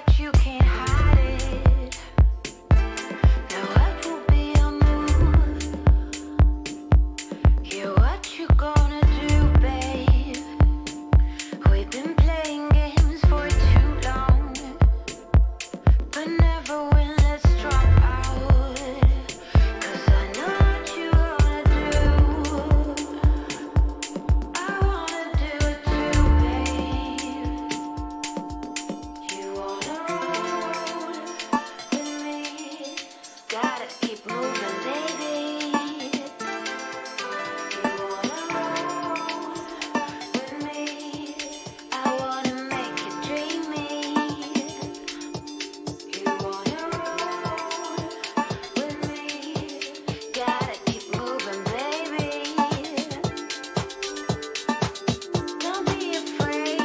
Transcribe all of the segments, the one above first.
but you can't hide it. Now what will be your move? Yeah, what you gonna do, babe? We've been playing games for too long, but never win, let's drop out. Cause I know what you wanna do. I wanna do it too, babe. You wanna roll with me? Gotta keep moving, baby. You wanna roll with me? I wanna make you dreamy. You wanna roll with me? Gotta keep moving, baby. Don't be afraid, just believe. Trust me, baby. We can do this easily. We can do this easily. Really easily. We can do this easily. You wanna feel that love thing.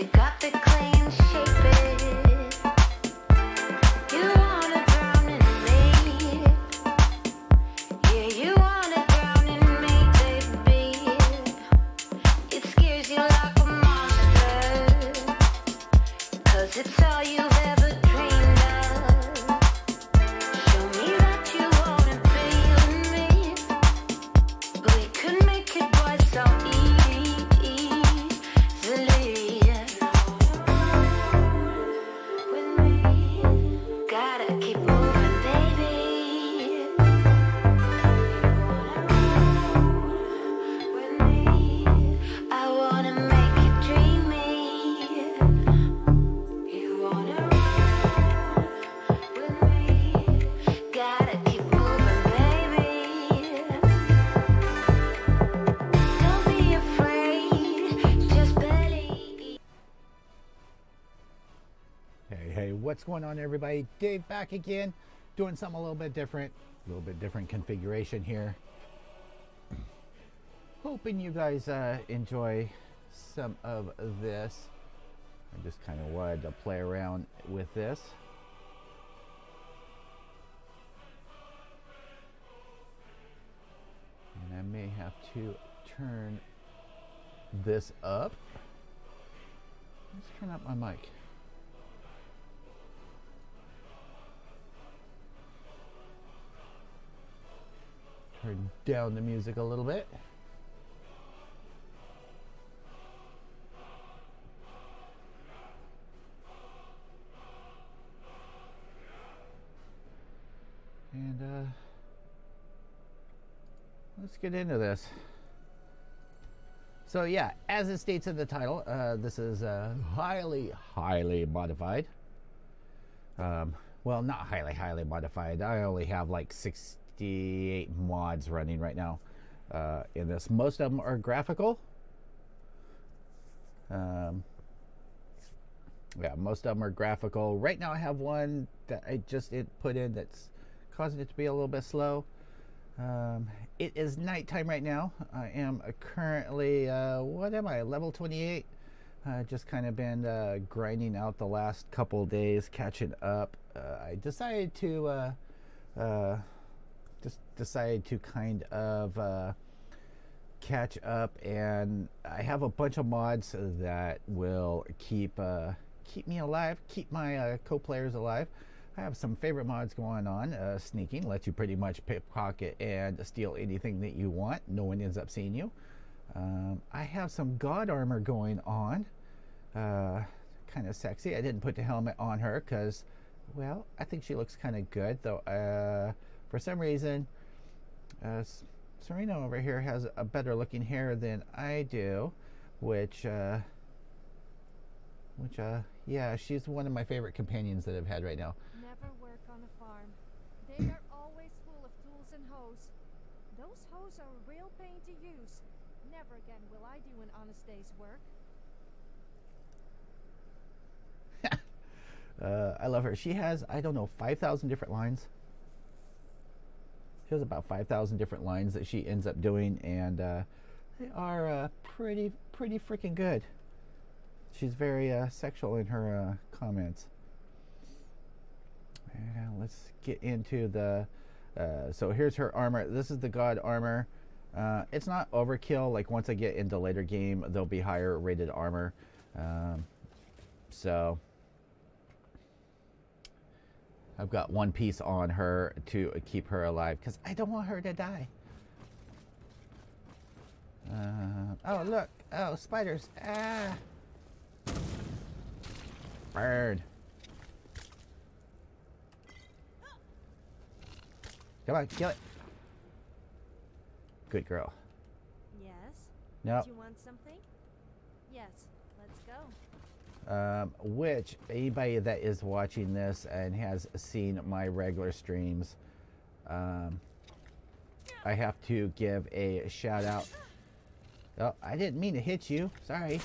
Pick up the clay and shape it. You wanna drown in me. Yeah, you wanna drown in me, baby. It scares you like a monster, cause it's all you've ever dreamed of. Show me that you wanna be with me. We could make it, boy, so easily. With me, gotta keep moving, baby. You wanna roll with me? I wanna make you dreamy. You wanna roll with me? Gotta keep moving, baby. Don't be afraid, just believe. Hey, what's going on, everybody? Dave back again, doing something a little bit different configuration here. Hoping you guys enjoy some of this. I just kind of wanted to play around with this. And I may have to turn this up. Let's turn up my mic. Turn down the music a little bit. And let's get into this. So yeah, as it states in the title, this is highly, highly modified. Well, not highly, highly modified. I only have like 68 mods running right now in this. Most of them are graphical. Yeah, most of them are graphical. Right now I have one that I just put in that's causing it to be a little bit slow. It is nighttime right now. I am currently, what am I, level 28? Just kind of been grinding out the last couple days, catching up. I decided to kind of catch up, and I have a bunch of mods that will keep me alive, keep my co-players alive. I have some favorite mods going on. Sneaking lets you pretty much pickpocket and steal anything that you want. No one ends up seeing you. I have some god armor going on. Kind of sexy. I didn't put the helmet on her because, well, I think she looks kind of good. Though for some reason, Serena over here has a better looking hair than I do, which yeah, she's one of my favorite companions that I've had right now. Never work ever again will I do an honest day's work. I love her. She has, I don't know, 5,000 different lines. She has about 5,000 different lines that she ends up doing, and they are pretty freaking good. She's very sexual in her comments. And let's get into the... so here's her armor. This is the god armor. It's not overkill. Like, once I get into later game, there'll be higher rated armor. So... I've got one piece on her to keep her alive because I don't want her to die. Oh, look. Oh, spiders. Ah. Bird. Come on, kill it. Good girl. Yes? No. Do you want something? Yes. Let's go. Which anybody that is watching this and has seen my regular streams, I have to give a shout out. Oh, I didn't mean to hit you. Sorry.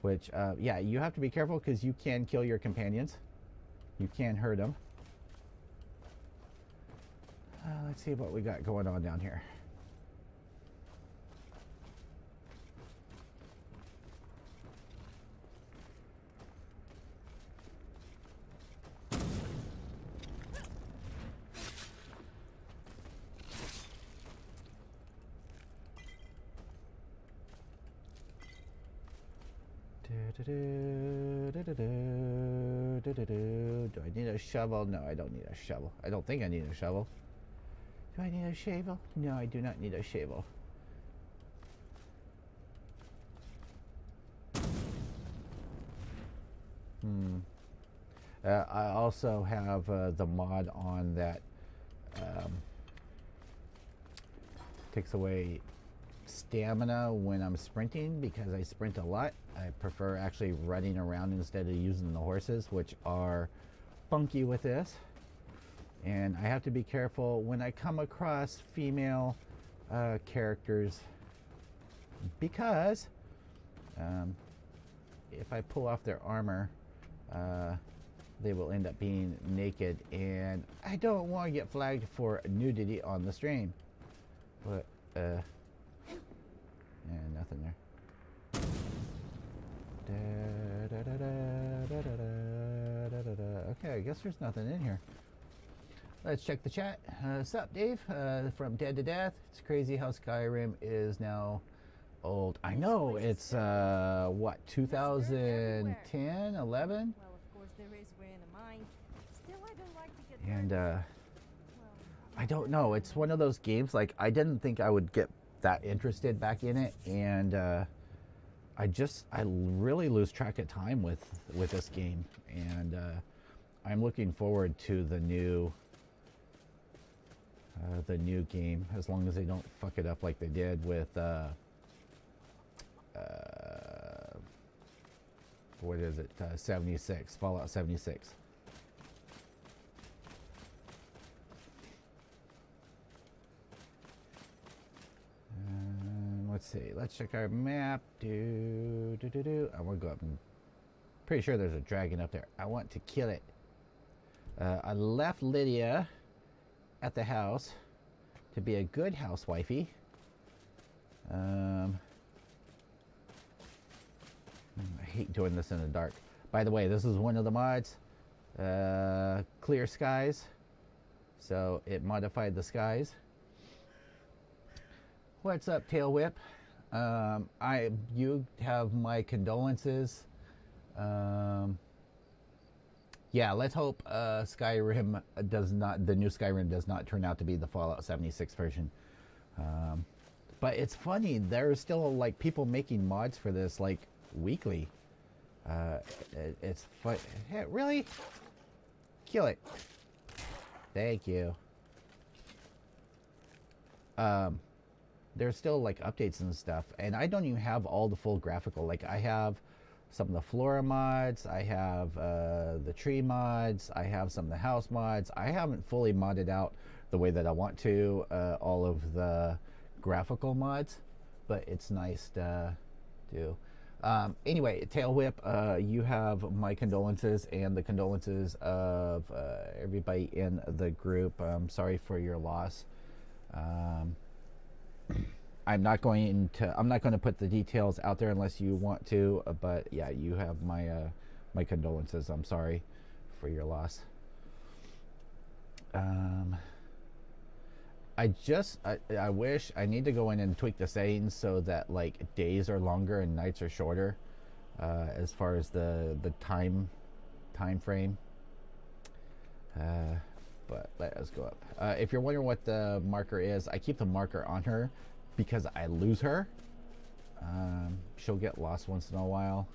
Which, yeah, you have to be careful because you can kill your companions. You can hurt them. Let's see what we got going on down here. Do I need a shovel? No, I don't need a shovel. I don't think I need a shovel. Do I need a shovel? No, I do not need a shovel. I also have the mod on that takes away stamina when I'm sprinting because I sprint a lot. I prefer actually running around instead of using the horses, which are funky with this. And I have to be careful when I come across female characters because if I pull off their armor, they will end up being naked, and I don't want to get flagged for nudity on the stream. But, yeah, nothing there. Okay, I guess there's nothing in here. Let's check the chat. Sup, Dave? From Dead to Death. It's crazy how Skyrim is now old. I know, it's, what, 2010, 11? Well, of course, there is wear in the mind. Still, I don't like to get and, I don't know. It's one of those games, like, I didn't think I would get that interested back in it. And, I really lose track of time with this game. And, I'm looking forward to the new game, as long as they don't fuck it up like they did with what is it, 76, Fallout 76. Let's see, let's check our map. I want to go up and pretty sure there's a dragon up there. I want to kill it. I left Lydia at the house to be a good housewifey. I hate doing this in the dark. By the way, this is one of the mods, Clear Skies. So it modified the skies. What's up, Tailwhip? You have my condolences. Yeah, let's hope Skyrim does not, the new Skyrim does not turn out to be the Fallout 76 version. But it's funny, there's still like people making mods for this like weekly. It's fun. Hey, really? Kill it. Thank you. There's still like updates and stuff, and I don't even have all the full graphical. Like I have some of the flora mods, I have the tree mods, I have some of the house mods. I haven't fully modded out the way that I want to all of the graphical mods, but it's nice to do. Anyway, Tailwhip, you have my condolences and the condolences of everybody in the group. I'm sorry for your loss. I'm not going to put the details out there unless you want to, but yeah, you have my my condolences. I'm sorry for your loss. I wish I need to go in and tweak the settings so that like days are longer and nights are shorter, as far as the time frame. But let us go up. If you're wondering what the marker is, I keep the marker on her because I lose her. She'll get lost once in a while.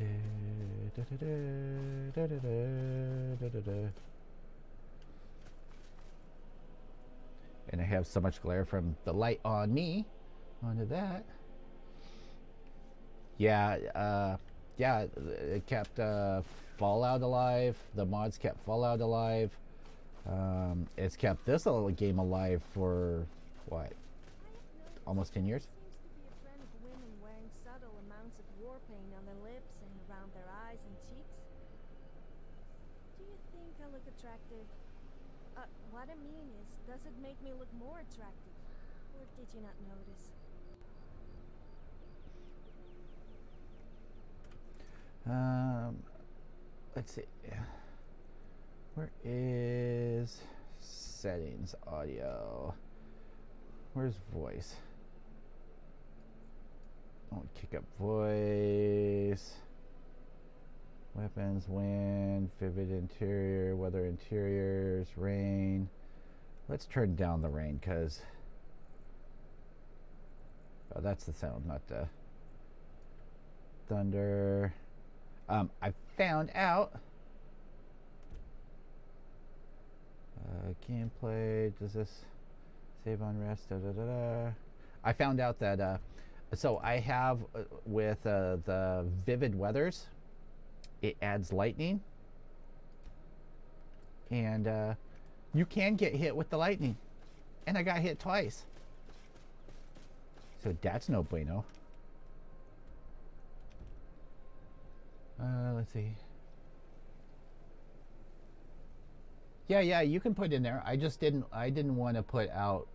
And I have so much glare from the light on me. Onto that. Yeah, yeah, it kept Fallout alive. The mods kept Fallout alive. It's kept this little game alive for what? Almost 10 years? Attractive. What I mean is, does it make me look more attractive? Or did you not notice? Let's see. Where is settings, audio? Where's voice? Oh, kick up voice. Weapons, wind, vivid interior, weather interiors, rain. Let's turn down the rain because... Oh, that's the sound, not the thunder. I found out. Gameplay, does this save on rest? Da, da, da, da. I found out that, so I have with the vivid weathers, it adds lightning, and you can get hit with the lightning, and I got hit twice, so that's no bueno. Let's see. Yeah, you can put it in there. I didn't want to put out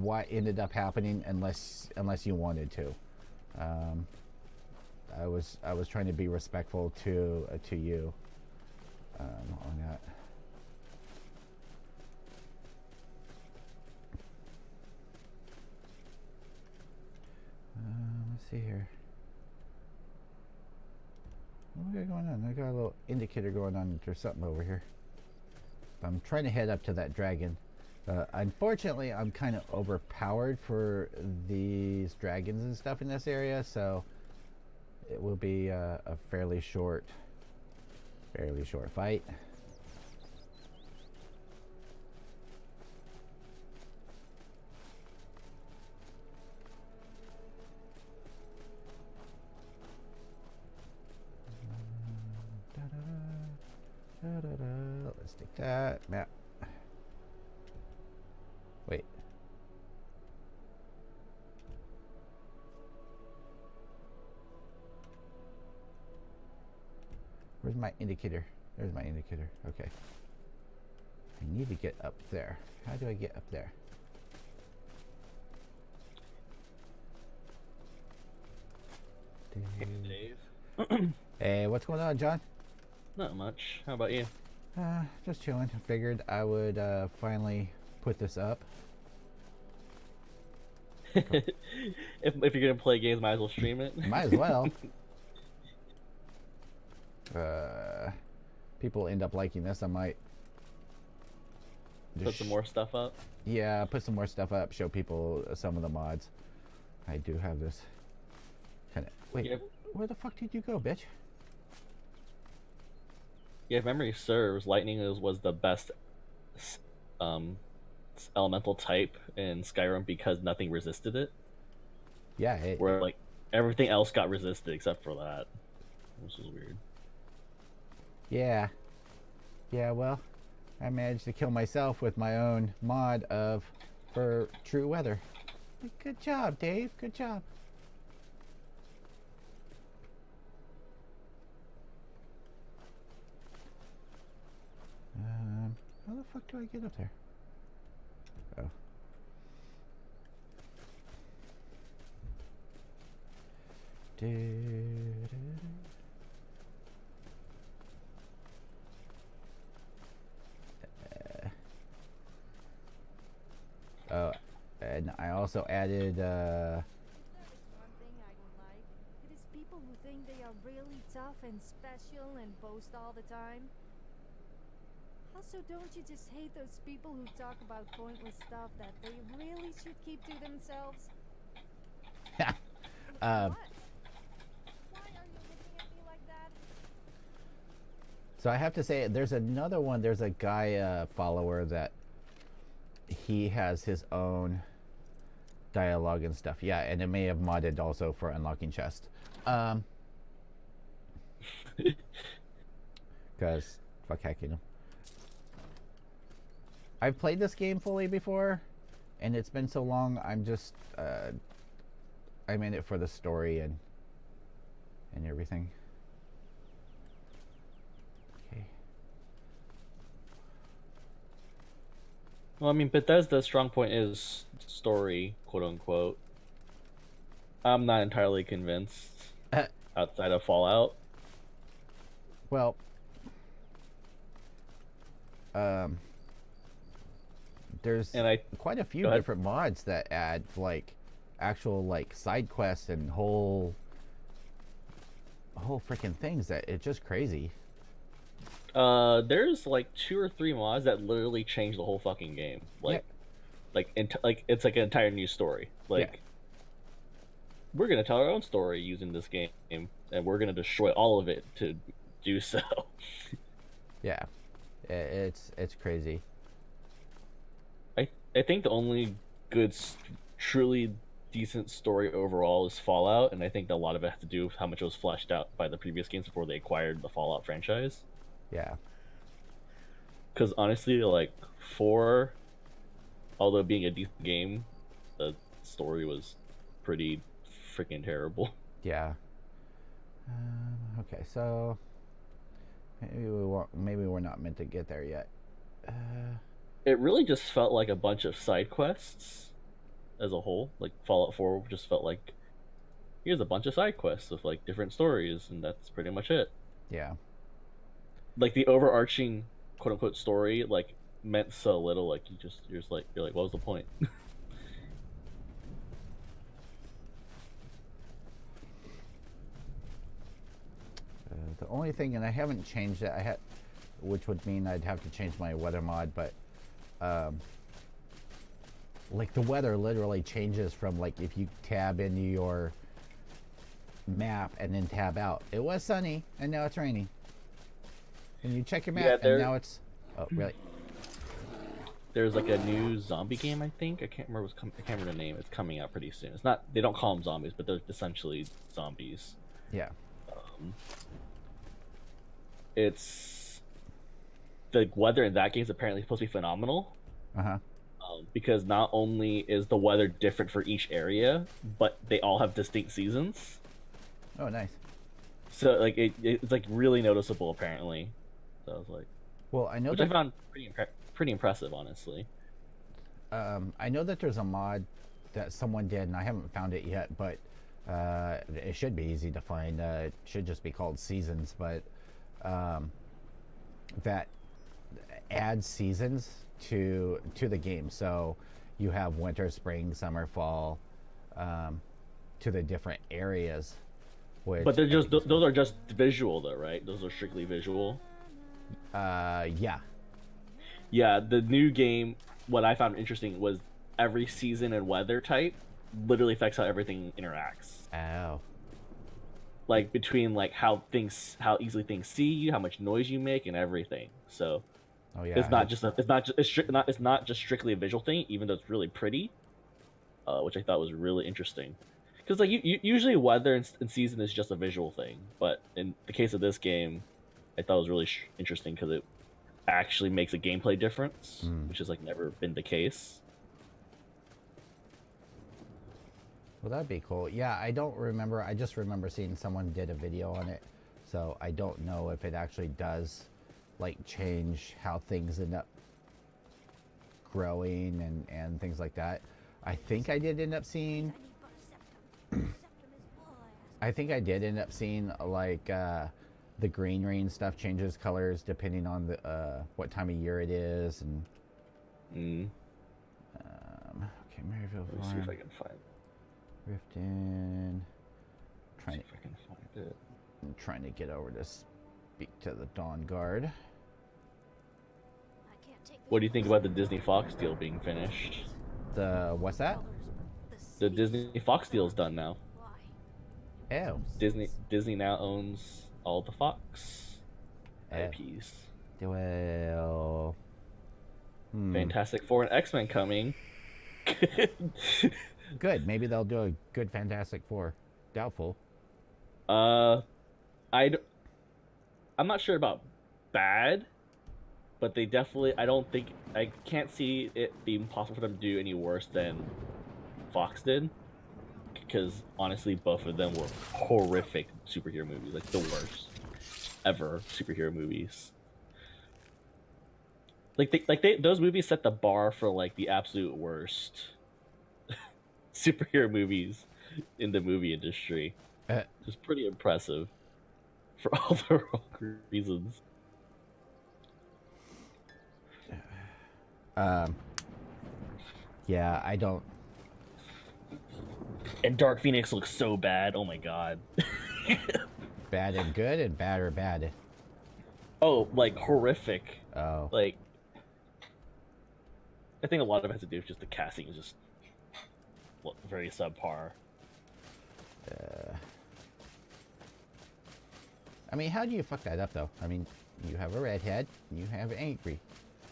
what ended up happening unless you wanted to. I was trying to be respectful to you on that. Let's see here. What we got going on? I got a little indicator going on that there's something over here. I'm trying to head up to that dragon. Unfortunately, I'm kind of overpowered for these dragons and stuff in this area, so it will be a fairly short fight. Let's take that map. Wait. Where's my indicator? There's my indicator. Okay. I need to get up there. How do I get up there? Dave. Hey, what's going on, John? Not much. How about you? Just chilling. Figured I would finally put this up. if you're gonna play games, might as well stream it. Might as well. People end up liking this. I might just put some more stuff up. Yeah, put some more stuff up. Show people some of the mods. I do have this kind of. Wait, yeah. Where the fuck did you go, bitch? Yeah, if memory serves, lightning was the best elemental type in Skyrim because nothing resisted it. Yeah, it, where like everything else got resisted except for that, which is weird. Yeah, yeah. Well, I managed to kill myself with my own mod of for true weather. Good job, Dave. Good job. How the fuck do I get up there? Oh. Oh, and I also added, one thing I don't like. It is people who think they are really tough and special and boast all the time. Also, don't you just hate those people who talk about pointless stuff that they really should keep to themselves? Why are you looking at me like that? So I have to say, there's another one. There's a guy follower that he has his own dialogue and stuff. Yeah, and it may have modded also for unlocking chests. Because fuck hacking him. I've played this game fully before, and it's been so long. I'm just, I'm in it for the story and everything. Okay. Well, I mean, Bethesda's strong point is story, quote unquote. I'm not entirely convinced outside of Fallout. Well, there's quite a few different mods that add like actual like side quests and whole freaking things that it's just crazy. There's like 2 or 3 mods that literally change the whole fucking game. Like, yeah. like it's like an entire new story. Like, yeah. We're gonna tell our own story using this game, and we're gonna destroy all of it to do so. Yeah, it's crazy. I think the only good, truly decent story overall is Fallout, and I think a lot of it has to do with how much it was fleshed out by the previous games before they acquired the Fallout franchise. Yeah. Because honestly, like, 4, although being a decent game, the story was pretty freaking terrible. Yeah. Okay, so maybe we're not meant to get there yet. It really just felt like a bunch of side quests as a whole. Like, Fallout 4 just felt like, here's a bunch of side quests with, like, different stories, and that's pretty much it. Yeah. Like, the overarching, quote-unquote, story, like, meant so little. Like, you're like, what was the point? The only thing, and I haven't changed it, which would mean I'd have to change my weather mod, but... like the weather literally changes from like if you tab into your map and then tab out. It was sunny and now it's raining. And you check your map and now it's really. There's like a new zombie game, I think. I can't remember the name. It's coming out pretty soon. It's not. They don't call them zombies, but they're essentially zombies. Yeah. The weather in that game is apparently supposed to be phenomenal. Uh-huh. Because not only is the weather different for each area, but they all have distinct seasons. Oh, nice. So, like, it's, like, really noticeable, apparently. So I was like... Well, I know which I found pretty impressive, honestly. I know that there's a mod that someone did, and I haven't found it yet, but it should be easy to find. It should just be called Seasons, but that... add seasons to the game, so you have winter, spring, summer, fall, to the different areas. Which but they're just those are just visual, though, right? Those are strictly visual. Yeah. Yeah, the new game. What I found interesting was every season and weather type literally affects how everything interacts. Oh. Like between like how easily things see you, how much noise you make, and everything. So Oh yeah. It's not just a, it's not just strictly a visual thing, even though it's really pretty, which I thought was really interesting. Because like usually weather and season is just a visual thing, but in the case of this game, I thought it was really interesting because it actually makes a gameplay difference, which has like never been the case. Well, that'd be cool. Yeah, I don't remember. I just remember seeing someone did a video on it, so I don't know if it actually does like change how things end up growing and things like that. I think I did end up seeing like the green rain stuff changes colors depending on the what time of year it is, and okay, Maryville Farm. Let me see if I can find Riften. Trying to see if I can find it. I'm trying to get over to speak to the Dawnguard. What do you think about the Disney Fox deal being finished? The what's that? The Disney Fox deal's done now. Oh. Disney now owns all the Fox IPs. Well, Fantastic Four and X-Men coming. Good. Maybe they'll do a good Fantastic Four. Doubtful. I'm not sure about bad, but they definitely. I can't see it being possible for them to do any worse than Fox did. Because honestly, both of them were horrific superhero movies, like the worst ever superhero movies. Those movies set the bar for like the absolute worst superhero movies in the movie industry. It was pretty impressive for all the wrong reasons. Yeah, I don't. And Dark Phoenix looks so bad. Oh my god. Bad and good, and bad or bad? Oh, like horrific. Oh. Like, I think a lot of it has to do with just the casting is just very subpar. I mean, how do you fuck that up though? I mean, you have a redhead, and you have angry.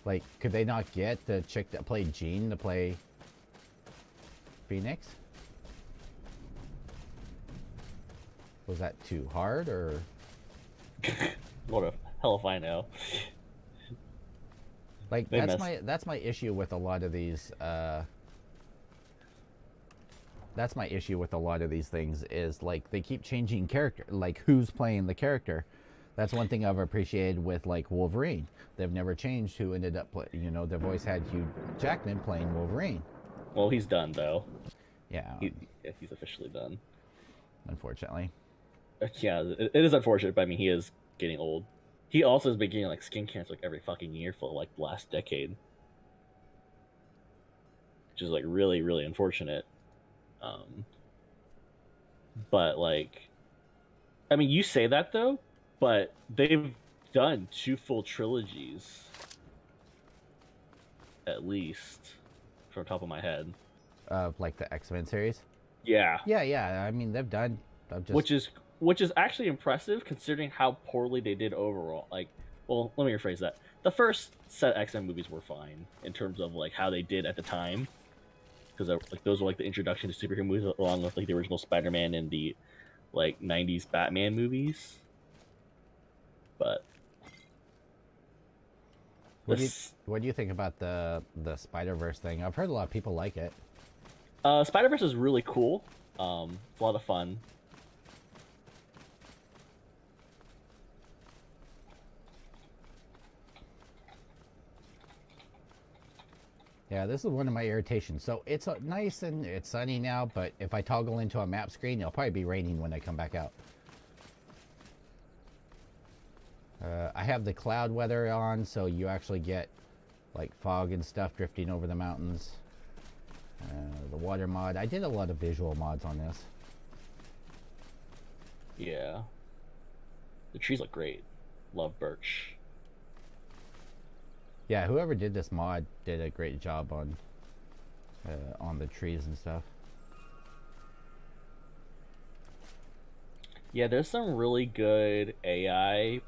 Like, could they not get the chick that played Jean to play Phoenix? Was that too hard, or? What the hell if I know. Like, that's my issue with a lot of these. That's my issue with a lot of these things is like they keep changing character, like who's playing the character. That's one thing I've appreciated with like Wolverine. They've never changed who ended up play. You know, they've always had Hugh Jackman playing Wolverine. Well, he's done though. Yeah. He's officially done. Unfortunately. Yeah, it is unfortunate, but I mean, he is getting old. He also has been getting, like, skin cancer, like, every fucking year for, like, the last decade. Which is, like, really, really unfortunate. But, like, I mean, you say that, though, but they've done 2 full trilogies. At least. From the top of my head. Of, like, the X-Men series? Yeah. Yeah, yeah. I mean, they've done... Which is actually impressive considering how poorly they did overall. Like, well, let me rephrase that. The first set of X-Men movies were fine in terms of like how they did at the time, because like those were like the introduction to superhero movies, along with like the original Spider-Man and the like '90s Batman movies. But what do you think about the Spider-Verse thing? I've heard a lot of people like it. Spider-Verse is really cool. It's a lot of fun. Yeah, this is one of my irritations. So it's nice and it's sunny now, but if I toggle into a map screen, it'll probably be raining when I come back out. I have the cloud weather on, so you actually get like fog and stuff drifting over the mountains. The water mod. I did a lot of visual mods on this. Yeah. The trees look great. Love birch. Yeah, whoever did this mod did a great job on the trees and stuff. Yeah, there's some really good AI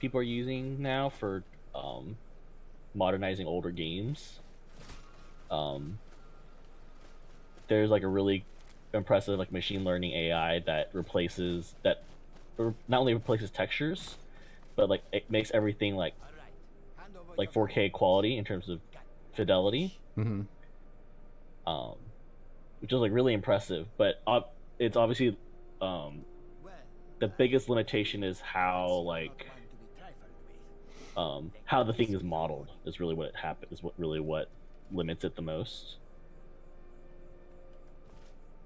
people are using now for modernizing older games. There's like a really impressive like machine learning AI that replaces that, not only replaces textures, but like it makes everything like 4K quality in terms of fidelity. Mm-hmm. Which is like really impressive, but it's obviously the biggest limitation is how like how the thing is modeled is really what really limits it the most.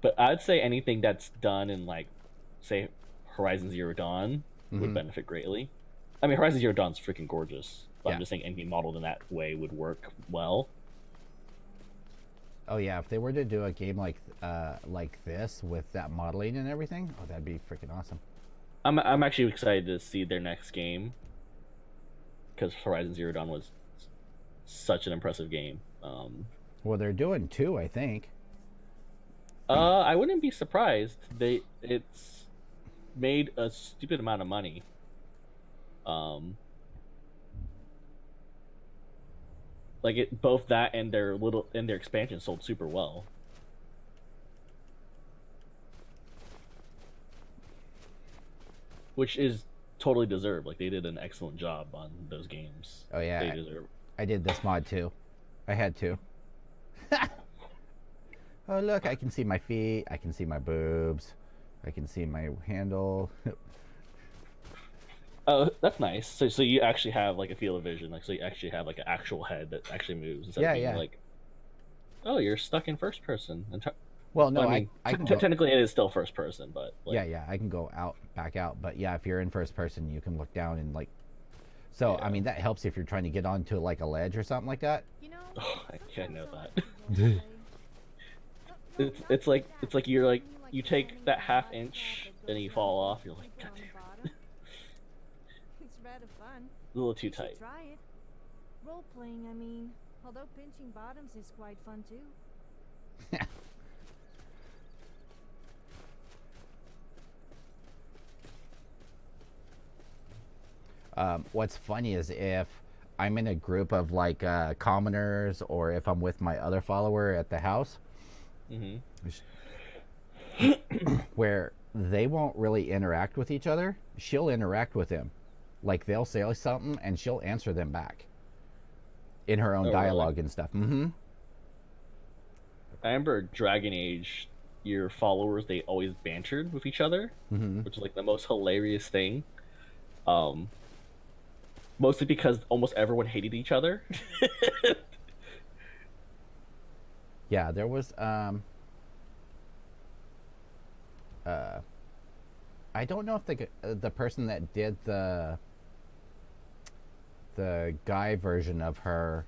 But I'd say anything that's done in like, say, Horizon Zero Dawn would benefit greatly. I mean, Horizon Zero Dawn's freaking gorgeous. But yeah. I'm just saying anything modeled in that way would work well. Oh yeah, if they were to do a game like this with that modeling and everything, oh, that'd be freaking awesome. I'm actually excited to see their next game, because Horizon Zero Dawn was such an impressive game. Well, they're doing two, I think. I wouldn't be surprised. It's made a stupid amount of money. Like both that and their expansion sold super well. Which is totally deserved. Like they did an excellent job on those games. Oh yeah. They deserve. I did this mod too. I had to. Oh look, I can see my feet, I can see my boobs, I can see my handle. Oh, that's nice. So you actually have like a field of vision, like so you actually have like an actual head that actually moves instead of being like, oh, you're stuck in first person. Well, no, I mean, technically it is still first person, but like... yeah, I can go out, back out, but yeah, if you're in first person, you can look down and like. So yeah. I mean, that helps if you're trying to get onto like a ledge or something like that. You know, oh, I know that. It's like you're like you take that half inch and you fall off. You're like, God damn it. It's rather fun. A little too tight. Try it. Role playing, I mean. Although pinching bottoms is quite fun too. What's funny is if I'm in a group of like commoners, or if I'm with my other follower at the house. Mm-hmm. Where they won't really interact with each other, she'll interact with them. Like they'll say something and she'll answer them back in her own dialogue and stuff. Mm-hmm. I remember Dragon Age, your followers, they always bantered with each other, which is like the most hilarious thing. Mostly because almost everyone hated each other. Yeah, there was, I don't know if the person that did the guy version of her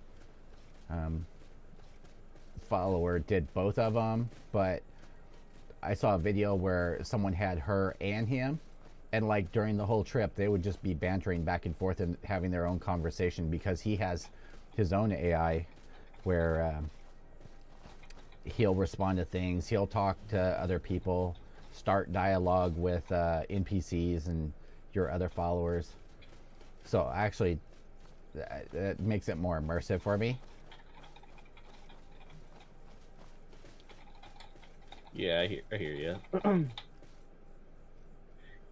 follower did both of them, but I saw a video where someone had her and him, and like during the whole trip, they would just be bantering back and forth and having their own conversation, because he has his own AI where, he'll respond to things, he'll talk to other people, start dialogue with NPCs and your other followers. So actually, that makes it more immersive for me. Yeah, I hear you.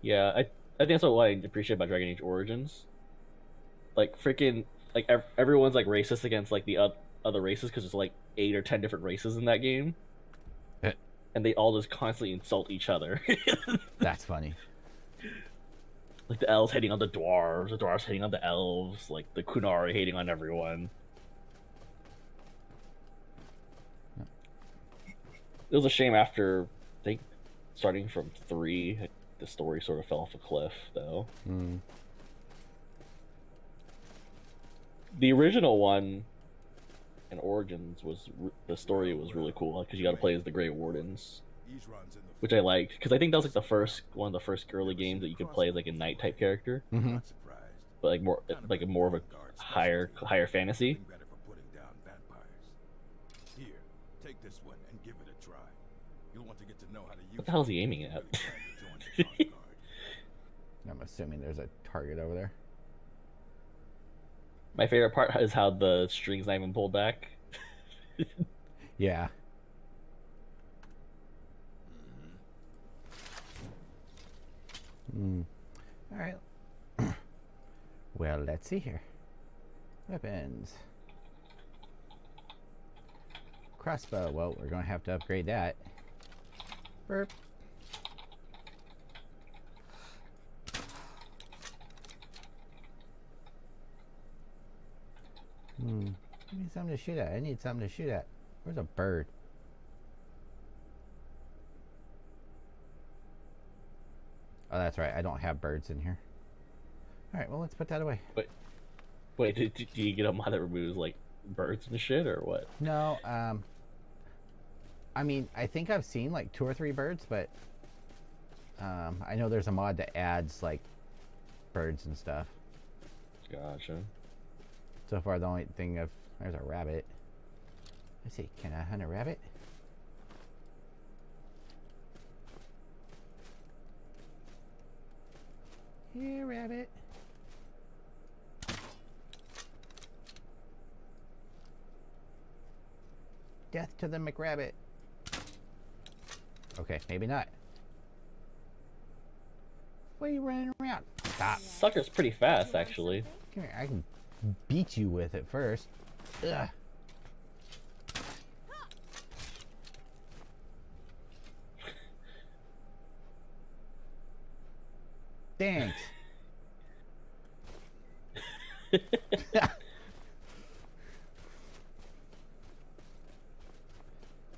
Yeah, I think that's what I appreciate about Dragon Age Origins. Like freaking, like everyone's like racist against like the other races, because it's like 8 or 10 different races in that game, and they all just constantly insult each other. That's funny. Like the elves hating on the dwarves hating on the elves, like the Kunari hating on everyone. It was a shame after, I think, starting from 3, the story sort of fell off a cliff, though. The original one and Origins was the story was really cool, because you got to play as the Grey Wardens, which I liked, because I think that was like the first one of the first early games that you could play as like a knight type character, but like more of a higher fantasy. What the hell is he aiming at? I'm assuming there's a target over there. My favorite part is how the string's not even pulled back. Yeah. Mm. All right. Well, let's see here. Weapons. Crossbow. Well, we're going to have to upgrade that. Burp. Hmm. I need something to shoot at. I need something to shoot at. Where's a bird? Oh, that's right. I don't have birds in here. All right. Well, let's put that away. Wait. Do you get a mod that removes like birds and shit, or what? No. I mean, I think I've seen like 2 or 3 birds, but I know there's a mod that adds like birds and stuff. Gotcha. So far, the only thing of there's a rabbit. Let's see. Can I hunt a rabbit? Here, rabbit. Death to the McRabbit. Okay, maybe not. What are you running around? Stop. Sucker's pretty fast, actually. Come here, I can beat you with it first. Ugh. Thanks.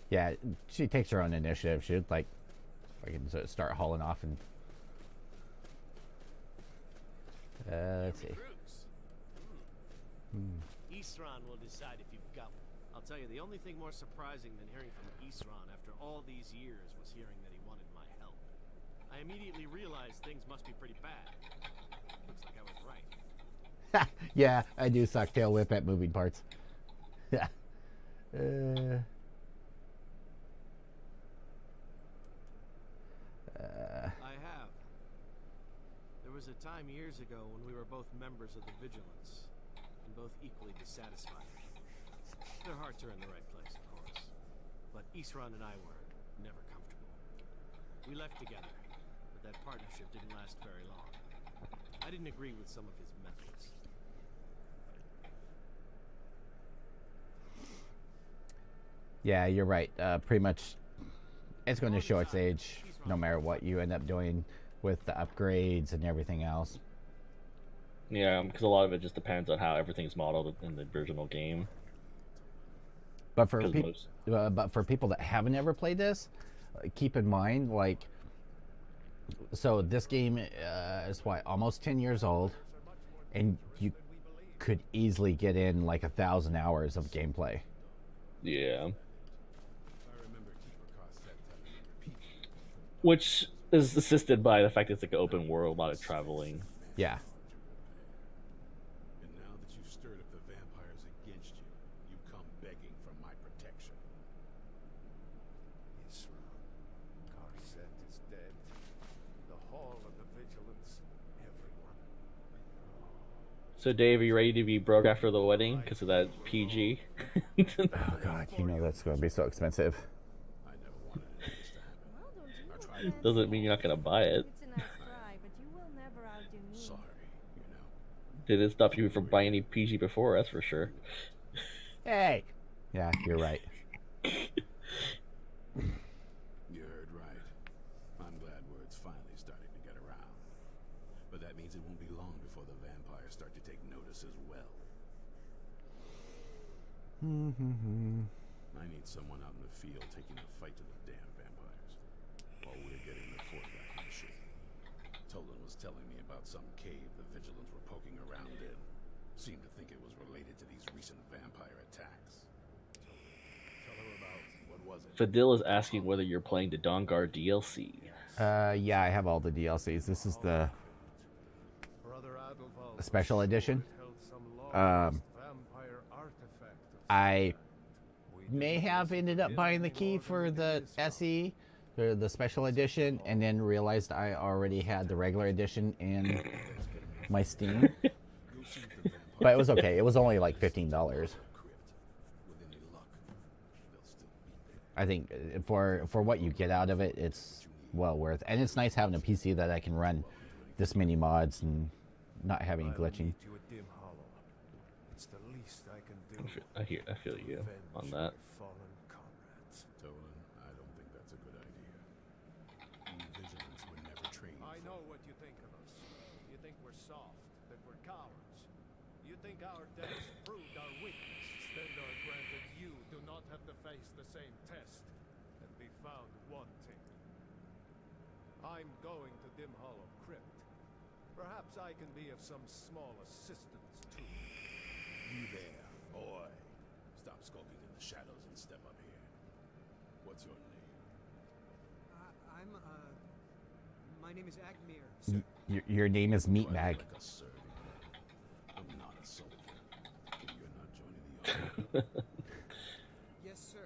Yeah, she takes her own initiative. She'd like, I can sort of start hauling off and. Let's see. Hmm. Isran will decide if you've got one. I'll tell you, the only thing more surprising than hearing from Isran after all these years was hearing that he wanted my help. I immediately realized things must be pretty bad. Looks like I was right. Yeah, I do suck tail whip at moving parts. Yeah. I have. There was a time years ago when we were both members of the Vigilance, and both equally dissatisfied. Their hearts are in the right place, of course. But Isran and I were never comfortable. We left together. That partnership didn't last very long. I didn't agree with some of his methods. Yeah, you're right. Pretty much, it's going to show its age, no matter what you end up doing with the upgrades and everything else. Yeah, because a lot of it just depends on how everything's modeled in the original game. But for people that haven't ever played this, keep in mind, like. So this game is what, almost 10 years old, and you could easily get in like 1,000 hours of gameplay. Yeah. Which is assisted by the fact that it's like an open world, a lot of traveling. Yeah. And now that you've stirred up the vampires against you, you come begging for my protection. Carset is dead. All of the Vigilance, everyone. So, Dave, are you ready to be broke after the wedding because of that PG? Oh God, you know that's going to be so expensive. I never wanted this to happen. Doesn't mean you're not going to buy it. Sorry, you know. Didn't stop you from buying any PG before, that's for sure. Hey. Yeah, you're right. It won't be long before the vampires start to take notice as well. I need someone out in the field taking the fight to the damn vampires while we're getting the fort back in shape. Tolan was telling me about some cave the Vigilants were poking around in. Seemed to think it was related to these recent vampire attacks. Tell her about what was it. Fadil is asking whether you're playing the Dawnguard DLC. Yeah, I have all the DLCs. This is the special edition. I may have ended up buying the key for the SE, the special edition, and then realized I already had the regular edition in my Steam. But it was okay. It was only like $15. I think for what you get out of it, it's well worth. And it's nice having a PC that I can run this many mods and not have any glitching. I feel you on that. Our deaths proved our weakness. Then I granted you do not have to face the same test and be found wanting. I'm going to Dim Hollow Crypt. Perhaps I can be of some small assistance to you. You there, boy. Stop skulking in the shadows and step up here. What's your name? My name is Agmir. Your name is Meatbag. Yes, sir.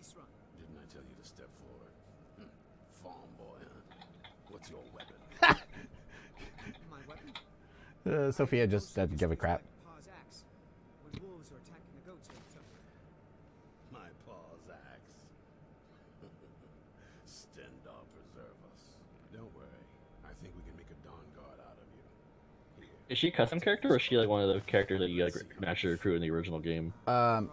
Isran. Didn't I tell you to step forward? Farm boy, huh? What's your weapon? My weapon? Sophia just doesn't give a crap. Paw's axe. When wolves are attacking the goats, my paw's axe. Stendar preserve us. Don't worry. I think we can make a Dawnguard out of you. Is she a custom character, or is she like one of the characters that you like naturally recruit in the original game? I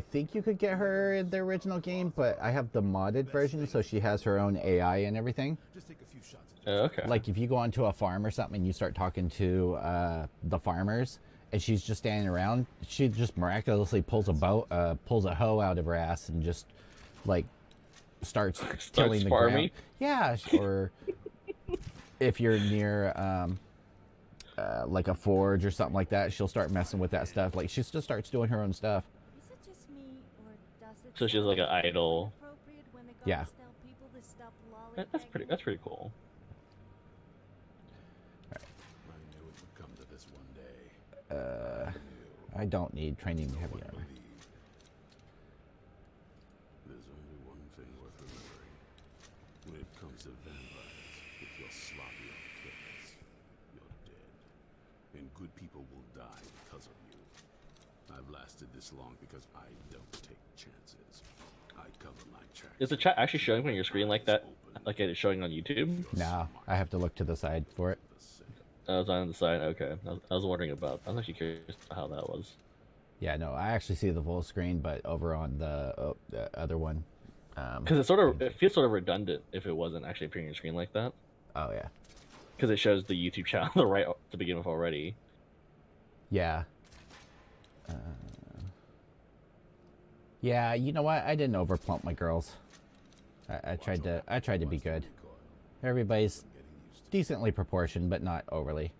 think you could get her in the original game, but I have the modded version, so she has her own AI and everything. Okay. Like if you go onto a farm or something and you start talking to the farmers, and she's just standing around, she just miraculously pulls a boat, pulls a hoe out of her ass, and just like starts tilling the ground. Yeah, or if you're near. Like a forge or something like that, she'll start messing with that stuff. Like she just starts doing her own stuff. Is it just me, or does it so she's like an idol. Yeah. That's pretty cool. Right. I knew it would come to this one day. I don't need training heavy armor. There's only one thing worth remembering. When it comes to vampires, if you're sloppy on purpose, and good people will die because of you. I've lasted this long because I don't take chances. I cover my tracks. Is the chat actually showing on your screen like that? Like it is showing on YouTube? No, I have to look to the side for it. I was on the side, okay. I was wondering about, I was actually curious how that was. Yeah, no, I actually see the full screen, but over on the other one. Because it feels sort of redundant if it wasn't actually appearing on your screen like that. Oh, yeah. Because it shows the YouTube channel right to begin with already. Yeah. Yeah, you know what? I didn't overplump my girls. I tried to be good. Everybody's decently proportioned, but not overly.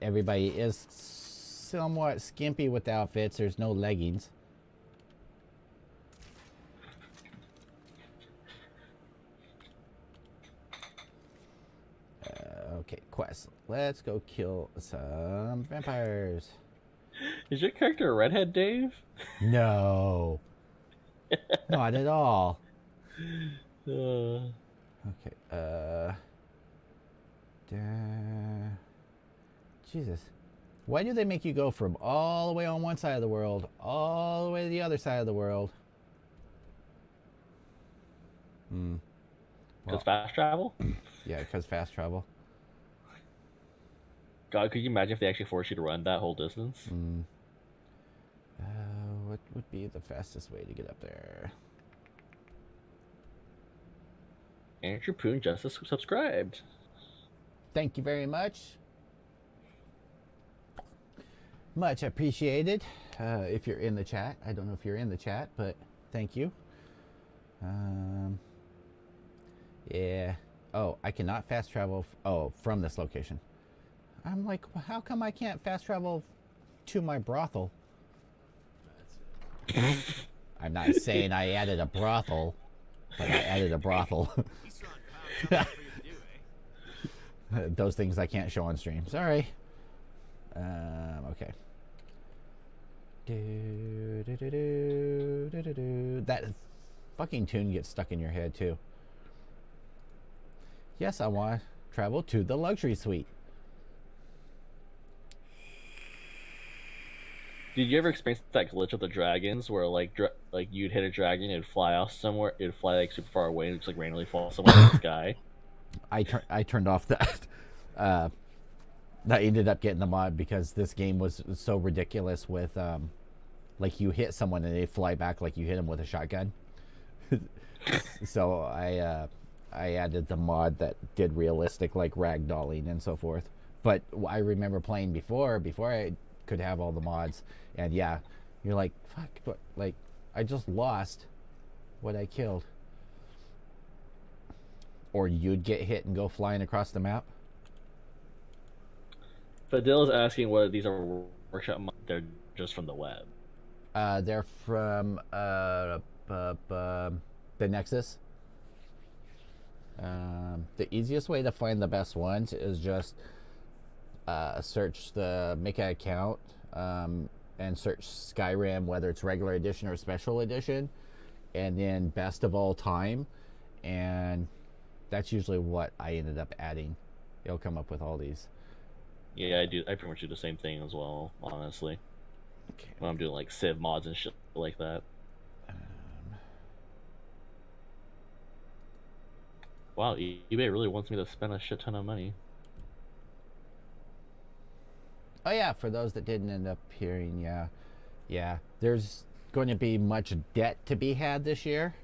Everybody is somewhat skimpy with outfits. There's no leggings. Okay, quest. Let's go kill some vampires. Is your character a redhead, Dave? No. Not at all. Okay, Jesus. Why do they make you go from all the way on one side of the world, all the way to the other side of the world? Hmm. Because fast travel? Yeah, because fast travel. God, could you imagine if they actually forced you to run that whole distance? Mm. What would be the fastest way to get up there? Andrew Poon just subscribed. Thank you very much. Much appreciated. If you're in the chat. I don't know if you're in the chat, but thank you. Yeah. Oh, I cannot fast travel from this location. I'm like, well, how come I can't fast travel to my brothel? I'm not saying I added a brothel, but I added a brothel. Those things I can't show on stream. Sorry. Okay. That fucking tune gets stuck in your head, too. Yes, I want to travel to the luxury suite. Did you ever experience that glitch with the dragons where like you'd hit a dragon, it'd fly off somewhere, it'd fly like super far away, and it'd just like randomly fall somewhere in the sky? I turned off that. I ended up getting the mod because this game was so ridiculous with like you hit someone and they fly back like you hit them with a shotgun. So I added the mod that did realistic like ragdolling and so forth. But I remember playing before I could have all the mods, and yeah, you're like, fuck, but like I just lost what I killed. Or you'd get hit and go flying across the map. Fadil's asking whether these are workshop mods, they're just from the web. They're from the Nexus. The easiest way to find the best ones is just search the, make an account and search Skyrim, whether it's regular edition or special edition, and then best of all time, and that's usually what I ended up adding. It'll come up with all these. Yeah, I pretty much do the same thing as well, honestly. Okay. When I'm doing like Civ mods and shit like that. Wow, eBay really wants me to spend a shit ton of money. Oh yeah, for those that didn't end up hearing, yeah, there's going to be much debt to be had this year.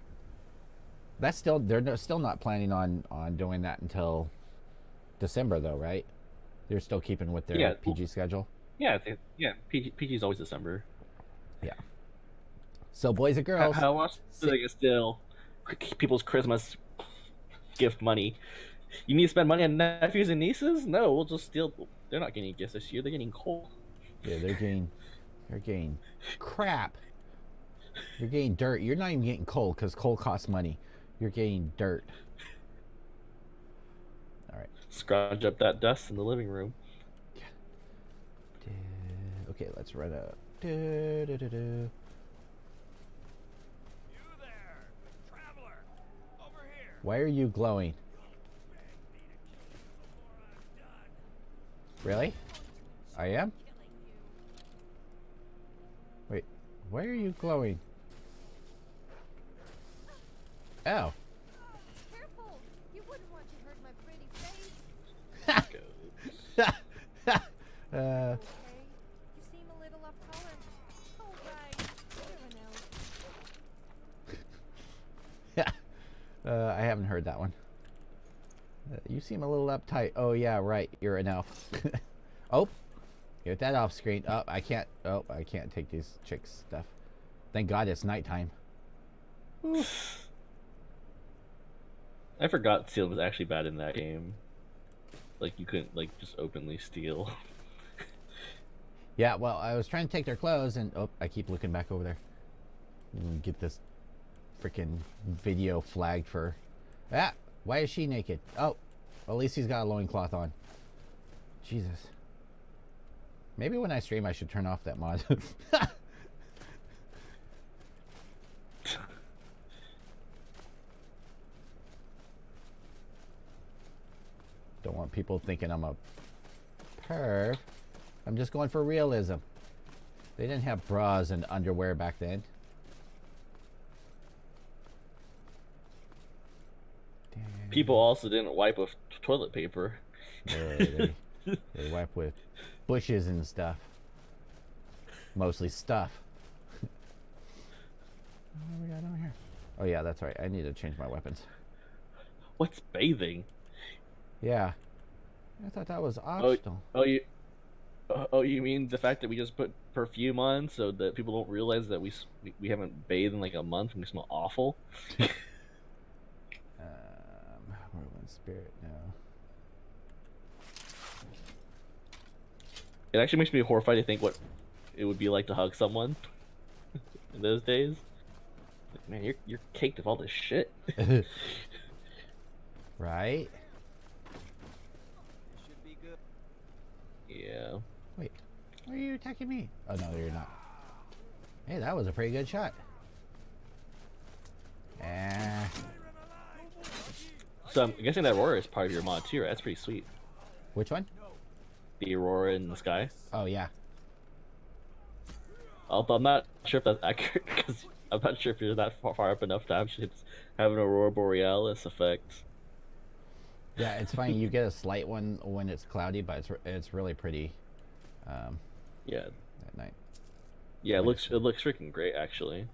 That's still, they're still not planning on doing that until December though, right? They're still keeping with their PG schedule. Yeah, PG's always December. Yeah. So boys and girls, how much do they steal people's Christmas gift money? You need to spend money on nephews and nieces? No, we'll just steal. They're not getting gifts this year. They're getting coal. Yeah, they're getting crap. You're getting dirt. You're not even getting coal because coal costs money. You're getting dirt. All right. Scrounge up that dust in the living room. Yeah. Okay, let's run up. Why are you glowing? Really? I am? Wait, why are you glowing? Ow. Careful. You wouldn't want to hurt my pretty face. You seem a little off color. Oh right. You're an elf. I haven't heard that one. You seem a little uptight. Oh yeah, right. You're an elf. Oh, get that off screen. Oh, I can't take these chicks stuff. Thank God it's nighttime. Ooh. I forgot stealing was actually bad in that game. Like you couldn't like just openly steal. Yeah, well, I was trying to take their clothes, and oh, I keep looking back over there. Get this freaking video flagged for. Ah. Why is she naked? Oh, well, at least he's got a loincloth on. Jesus. Maybe when I stream, I should turn off that mod. Don't want people thinking I'm a perv. I'm just going for realism. They didn't have bras and underwear back then. People also didn't wipe with toilet paper. They wipe with bushes and stuff. Mostly stuff. What do we got over here? Oh yeah, that's right. I need to change my weapons. What's bathing? Yeah. I thought that was optional. Oh, you mean the fact that we just put perfume on so that people don't realize that we haven't bathed in like a month and we smell awful? Spirit now. It actually makes me horrified to think what it would be like to hug someone in those days. Like, man, you're caked with all this shit. Right? It should be good. Yeah. Wait, why are you attacking me? Oh no, you're not. Hey, that was a pretty good shot. Ah. So I'm guessing that Aurora is part of your mod too, right? That's pretty sweet. Which one? The Aurora in the sky. Oh yeah. Although I'm not sure if that's accurate, because I'm not sure if you're that far up enough to actually have an Aurora Borealis effect. Yeah, it's funny. You get a slight one when it's cloudy, but it's really pretty. Yeah. At night. Yeah, it looks freaking great, actually.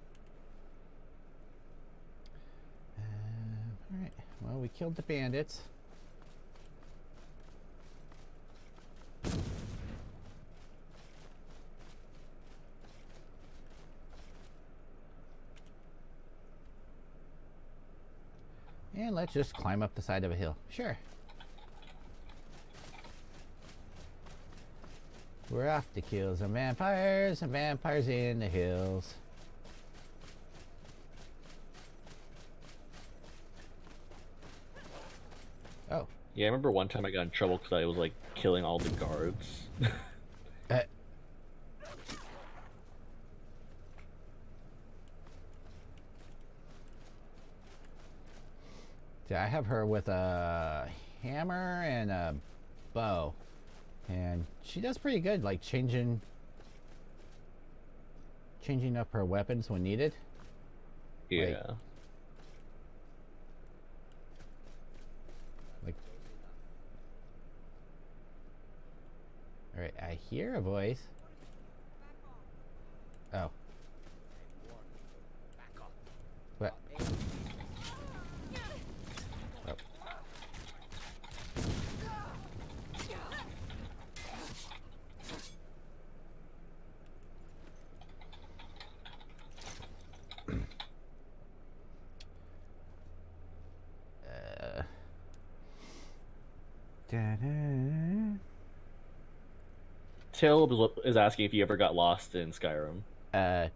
All right. Well, we killed the bandits. And let's just climb up the side of a hill. Sure. We're off to kill some vampires. Some vampires in the hills. Oh. Yeah, I remember one time I got in trouble because I was like killing all the guards. Yeah, I have her with a hammer and a bow, and she does pretty good, like changing up her weapons when needed. Yeah. Like, all right, I hear a voice. Oh. What? Till is asking if you ever got lost in Skyrim. Yeah.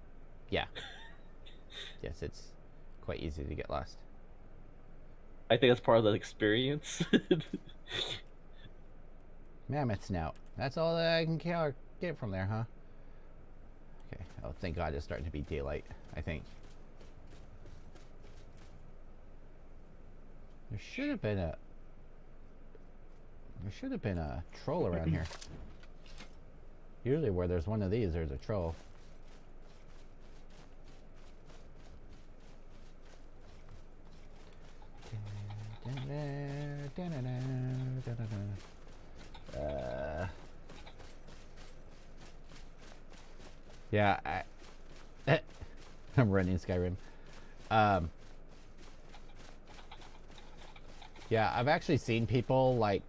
Yes, it's quite easy to get lost. I think that's part of the experience. Mammoth snout. That's all that I can get from there, huh? Okay. Oh, thank God it's starting to be daylight, I think. There should have been a troll around here. Usually where there's one of these, there's a troll. Yeah, I'm running Skyrim. Yeah, I've actually seen people like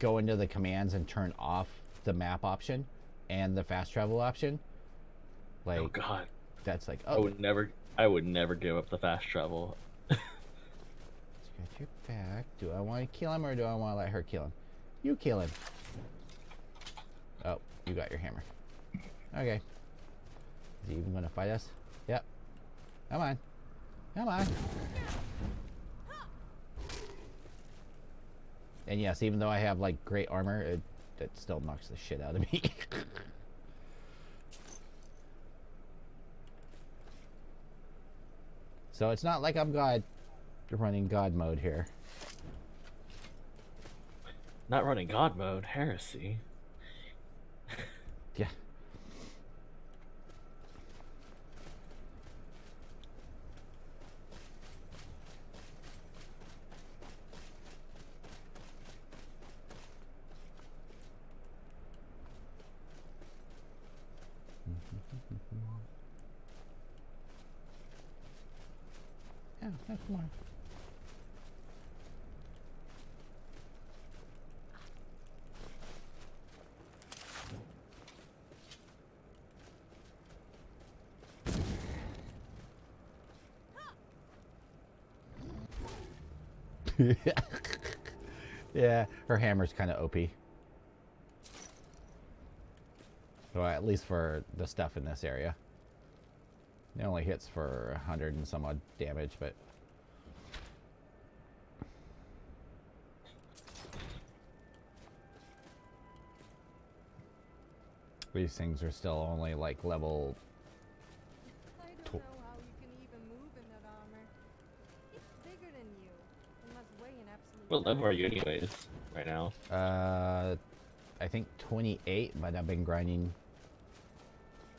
go into the commands and turn off the map option and the fast travel option. Like, oh God, that's like, oh, I would never give up the fast travel. Scratch your back. Do I want to kill him or do I want to let her kill him? You kill him. Oh, you got your hammer. Okay. Is he even going to fight us? Yep. Come on. Come on. And yes, even though I have, like, great armor, it still knocks the shit out of me. So it's not like I'm running God mode here. Not running God mode? Heresy. Yeah. Oh, that's more. Yeah, her hammer's kind of OP. Well, at least for the stuff in this area. It only hits for 100 and some odd damage, but... These things are still only, like, level... I don't know how you can even move in that armor. It's bigger than you. It must weigh an absolute... What level are you anyways, right now? I think 28, but I've been grinding.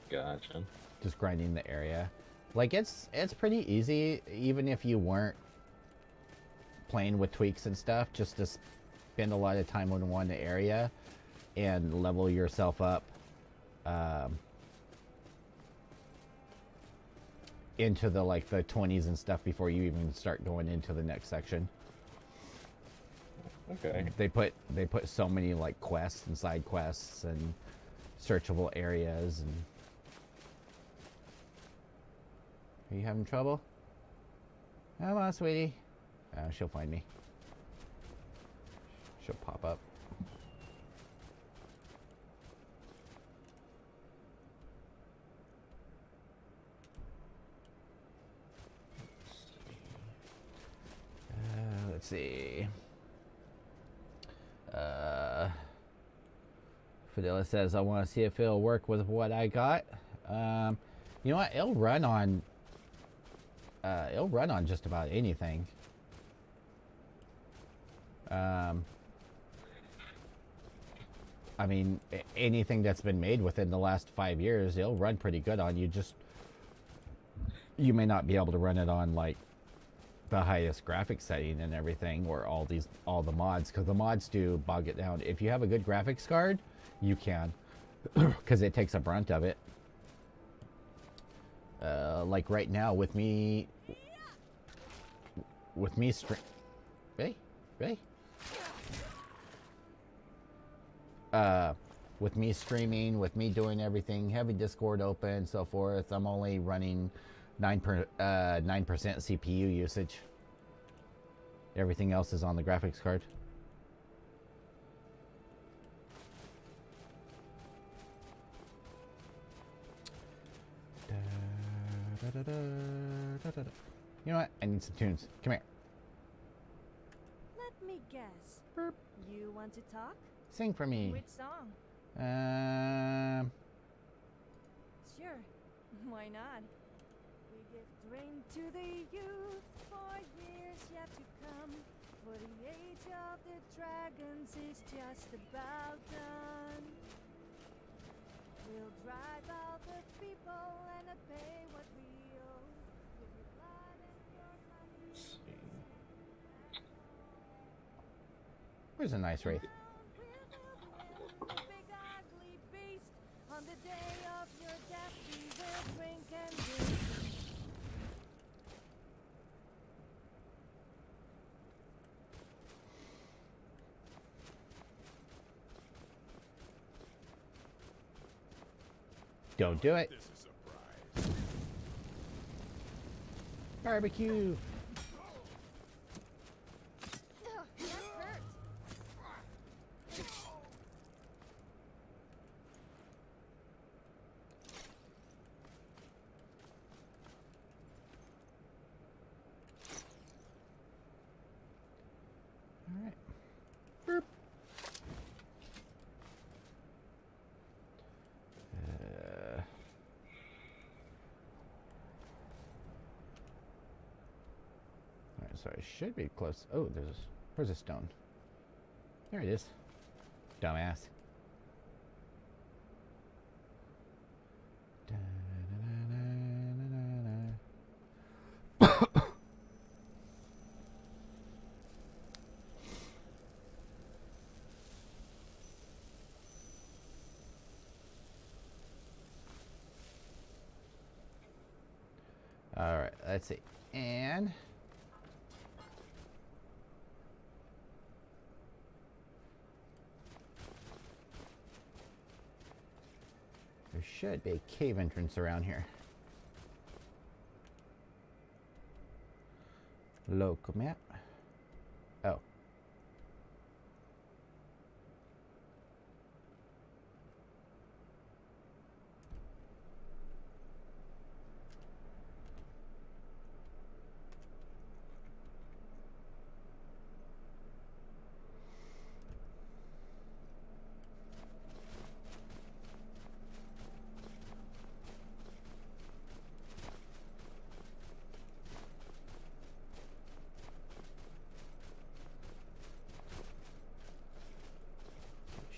Gotcha. Just grinding the area. Like, it's pretty easy, even if you weren't playing with tweaks and stuff, just to spend a lot of time on one area and level yourself up into the, like, the 20s and stuff before you even start going into the next section. Okay. They put so many, like, quests and side quests and searchable areas and... Are you having trouble? Come on, sweetie. She'll find me. She'll pop up. Let's see. Fidela says, I want to see if it'll work with what I got. You know what? It'll run on just about anything. I mean, anything that's been made within the last 5 years, it'll run pretty good on. You may not be able to run it on, like, the highest graphics setting and everything, or all the mods, because the mods do bog it down. If you have a good graphics card, you can, because it takes a brunt of it. Like right now with me stream, hey, with me streaming, with me doing everything, having Discord open, so forth, I'm only running 9% CPU usage. Everything else is on the graphics card. You know what? I need some tunes. Come here. Let me guess. Burp. You want to talk? Sing for me. Which song? Sure. Why not? We give grain to the youth for years yet to come. For the age of the dragons is just about done. We'll drive out the people and pay what we owe. With your blood and your money. See. Where's a nice wraith? Big ugly beast. On the day of your death, we will drink and drink. Don't do it. Barbecue. So I should be close. Oh, where's a stone? There it is. Dumbass. All right, let's see. And... there should be a cave entrance around here. Local map. Oh.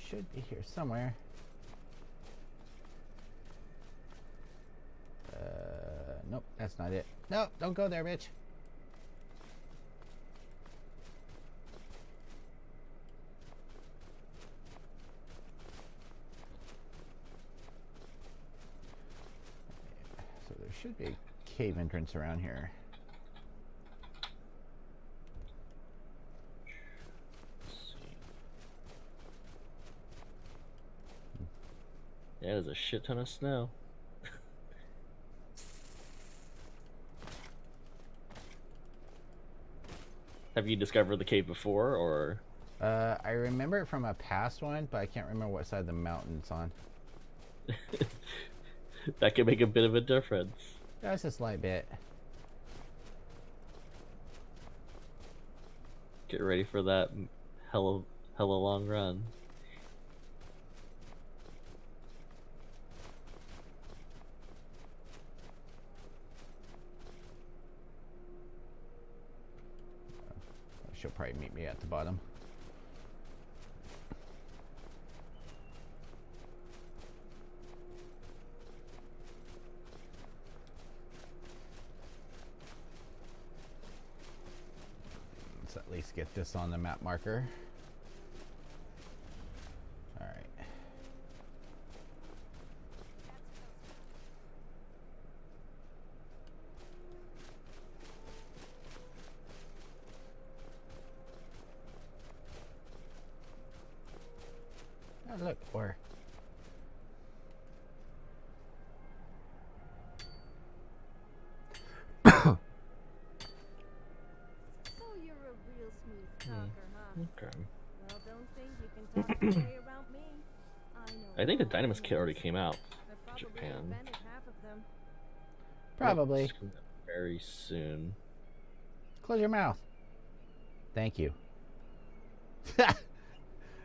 should be here somewhere. Nope, that's not it. No, don't go there, bitch. So there should be a cave entrance around here. Yeah, there's a shit ton of snow. Have you discovered the cave before, or? I remember it from a past one, but I can't remember what side of the mountain it's on. That could make a bit of a difference. That's a slight bit. Get ready for that hella long run. She'll probably meet me at the bottom. Let's at least get this on the map marker. All right. Look for. So you're a real smooth talker, huh? Okay. Well, don't think you can talk away about me. I think the Dynamis kit already came out in Japan. Probably. Very soon. Close your mouth. Thank you.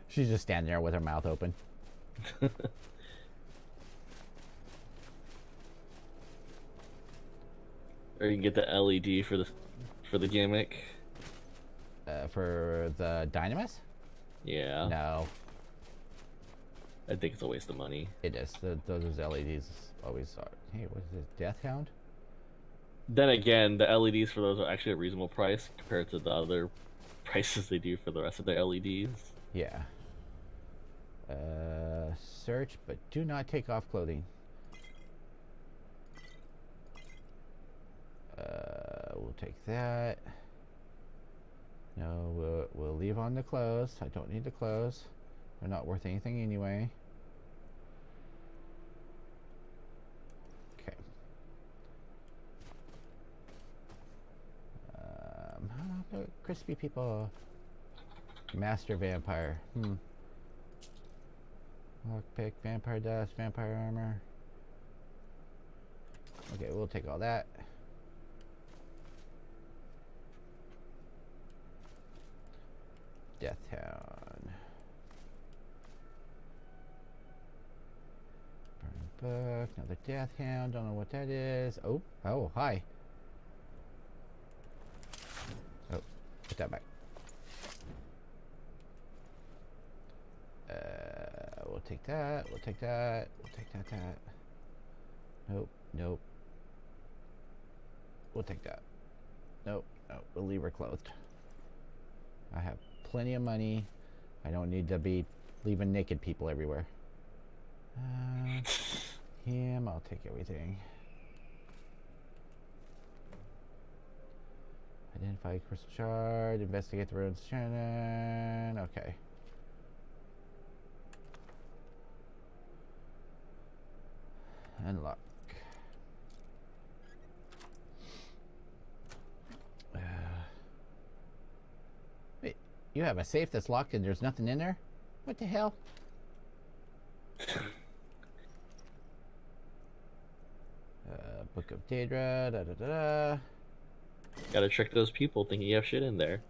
She's just standing there with her mouth open. Or you can get the LED for the gimmick. For the Dynamis? Yeah. No. I think it's a waste of money. It is. Those LEDs always are. Hey, what is this? Death Hound? Then again, the LEDs for those are actually a reasonable price compared to the other prices they do for the rest of their LEDs. Yeah. Search, but do not take off clothing. We'll take that. No, we'll leave on the clothes. I don't need the clothes. They're not worth anything anyway. Okay. Crispy people. Master vampire. Lockpick, vampire dust, vampire armor. Okay, we'll take all that. Death Hound. Burn book. Another Death Hound. Don't know what that is. Oh, hi. Oh, put that back. We'll take that, we'll take that, we'll take that. Nope, nope. We'll take that. Nope, nope, we'll leave her clothed. I have plenty of money. I don't need to be leaving naked people everywhere. Him, I'll take everything. Identify crystal shard, investigate the ruins of Shannon. Okay. Unlock. Wait, you have a safe that's locked and there's nothing in there? What the hell? Book of Daedra, da-da-da-da. Gotta trick those people thinking you have shit in there.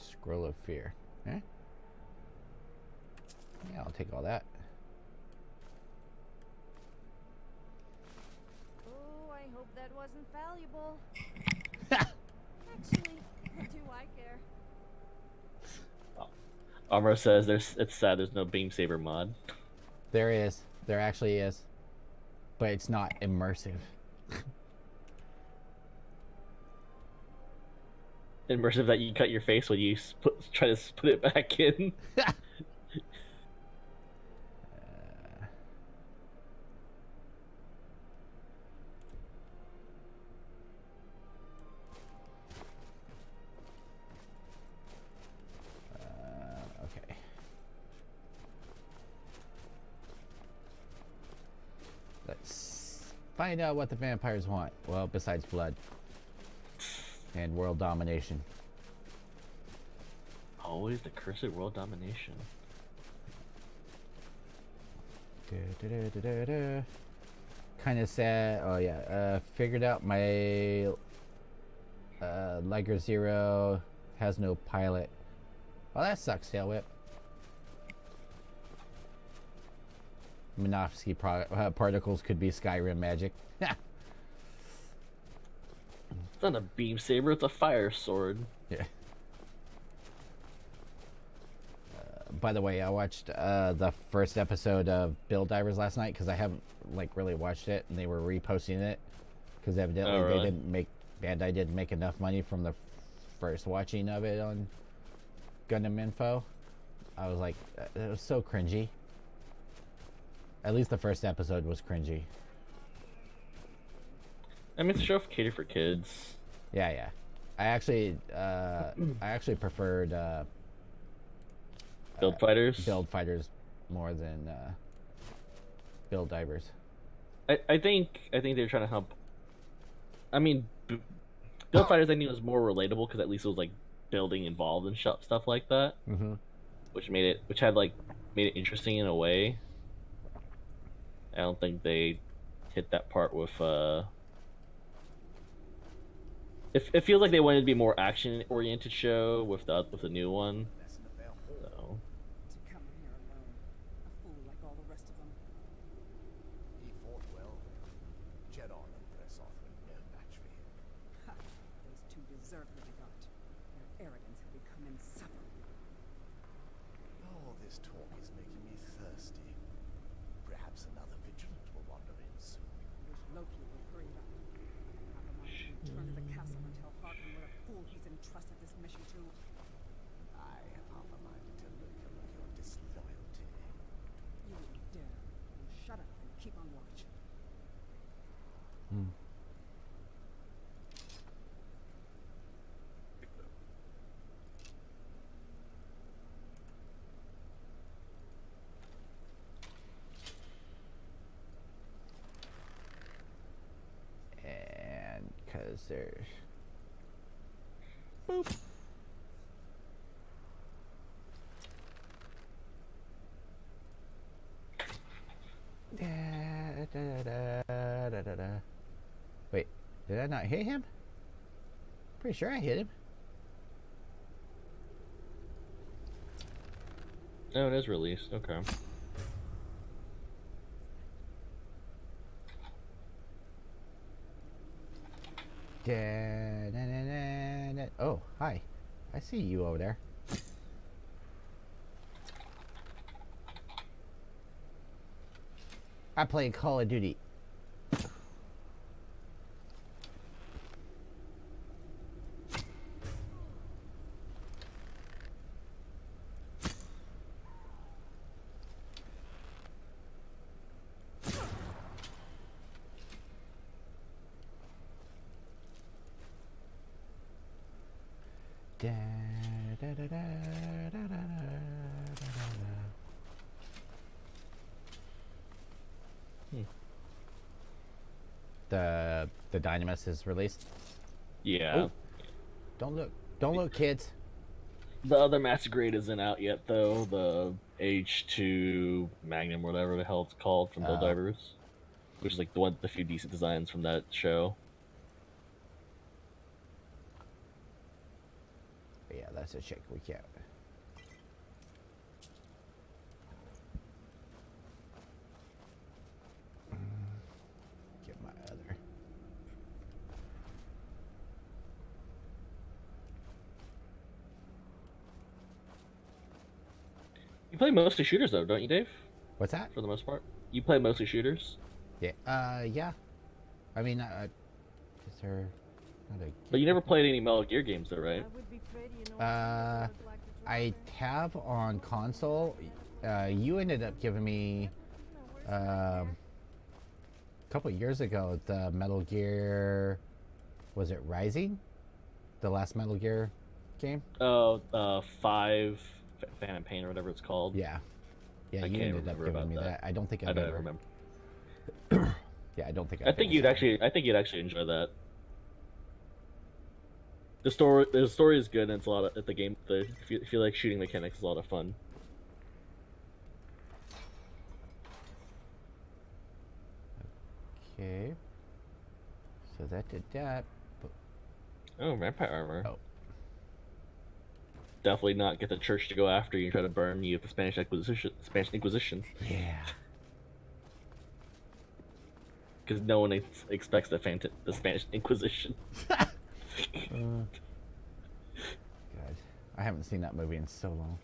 Scroll of Fear. Eh? Yeah, I'll take all that. That wasn't valuable. Actually, do I care? Amro says it's sad there's no beam saber mod. There is. There actually is. But it's not immersive. Immersive that you cut your face when you try to put it back in. Find out what the vampires want. Well, besides blood. And world domination. Always the cursed world domination. Kind of sad. Oh, yeah. Figured out my... Liger Zero has no pilot. Well, that sucks, Tailwhip. Minovsky particles could be Skyrim magic. It's not a beam saber, it's a fire sword. Yeah. By the way, I watched the first episode of Build Divers last night because I haven't really watched it, and they were reposting it because evidently they didn't make Bandai didn't make enough money from the first watching of it on Gundam Info. I was like, it was so cringy. At least the first episode was cringy. I mean, it's a show catered for kids. Yeah, yeah. I actually preferred Build Fighters. Build Fighters more than Build Divers. I think they're trying to help. I mean, Build Fighters I think was more relatable because at least it was like building involved and stuff like that, which made it made it interesting in a way. I don't think they hit that part with, It feels like they wanted to be a more action-oriented show with the, new one. So. There. Boop. Da, da, da, da, da, da, da. Wait, did I not hit him? Pretty sure I hit him. Oh, it is released. Okay. Da, da, da, da, da. Oh, hi. I see you over there. I play Call of Duty. The Dynamis is released. Yeah. Oh, don't look, kids. The other master grade isn't out yet, though. The H2 Magnum, whatever the hell it's called, from Build Divers, which is like the few decent designs from that show. Yeah, that's a check we can't. You play mostly shooters though, don't you, Dave? What's that? For the most part, you play mostly shooters. Yeah. Yeah. I mean, is there? But you never played any Metal Gear games though, right? I have on console. You ended up giving me a couple of years ago the Metal Gear, was it Rising? The last Metal Gear game? Oh, 5 Phantom Pain or whatever it's called. Yeah. Yeah, you ended up giving me that. I don't think I've ever... remember. Yeah, I don't think I think you'd actually enjoy that. The story is good, and it's a lot of the game. If you like shooting mechanics, it's a lot of fun. Okay, so that did that. But... Oh, vampire armor. Oh. Definitely not get the church to go after you and try to burn you at the Spanish Inquisition. Yeah. Because no one expects the Spanish Inquisition. God, I haven't seen that movie in so long.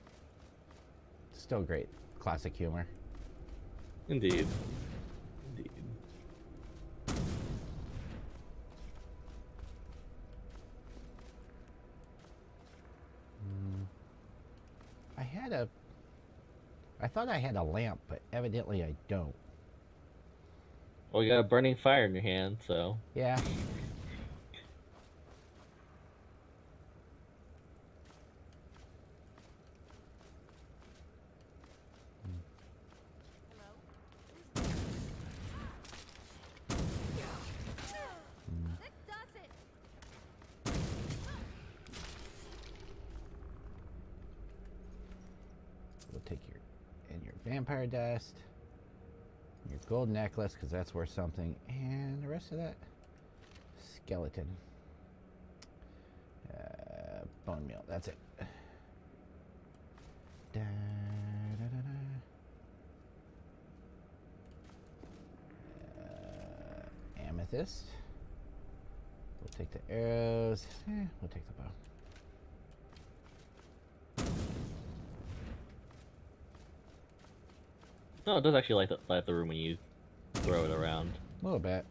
Still great classic humor. Indeed. Indeed. I had a... I thought I had a lamp, but evidently I don't. Well, you got a burning fire in your hand, so... Yeah. Vampire dust, your gold necklace, because that's worth something, and the rest of that skeleton. Bone meal, that's it. Da, da, da, da. Amethyst. We'll take the arrows. We'll take the bow. No, it does actually light the room when you throw it around. A little bit.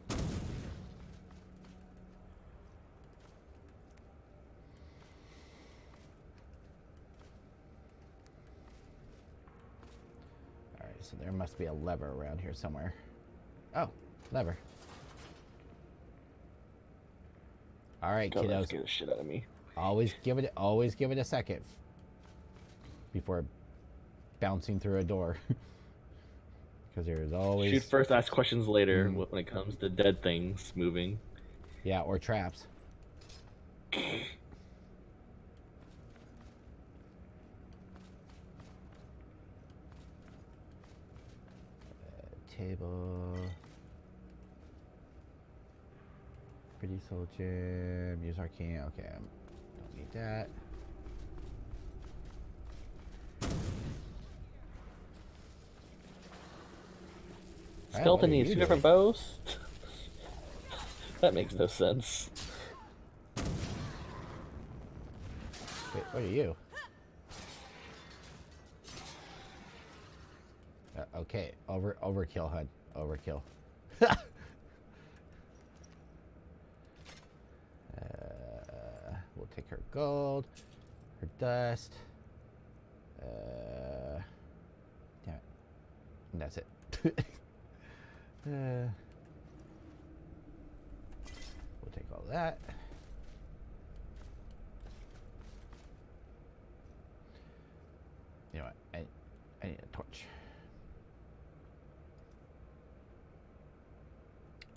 Alright, so there must be a lever around here somewhere. Oh, lever. Alright, kiddos. That scared the shit out of me. Always give it a second before bouncing through a door. Because there's always... Shoot first, ask questions later when it comes to dead things moving. Yeah, or traps. Table. Pretty soul gem. Use arcane. Okay, don't need that. Skeleton needs 2 different bows? That makes no sense. Wait, what are you? Okay, overkill, HUD. Overkill. We'll take her gold, her dust. Damn it. And that's it. We'll take all that. You know what? I need a torch.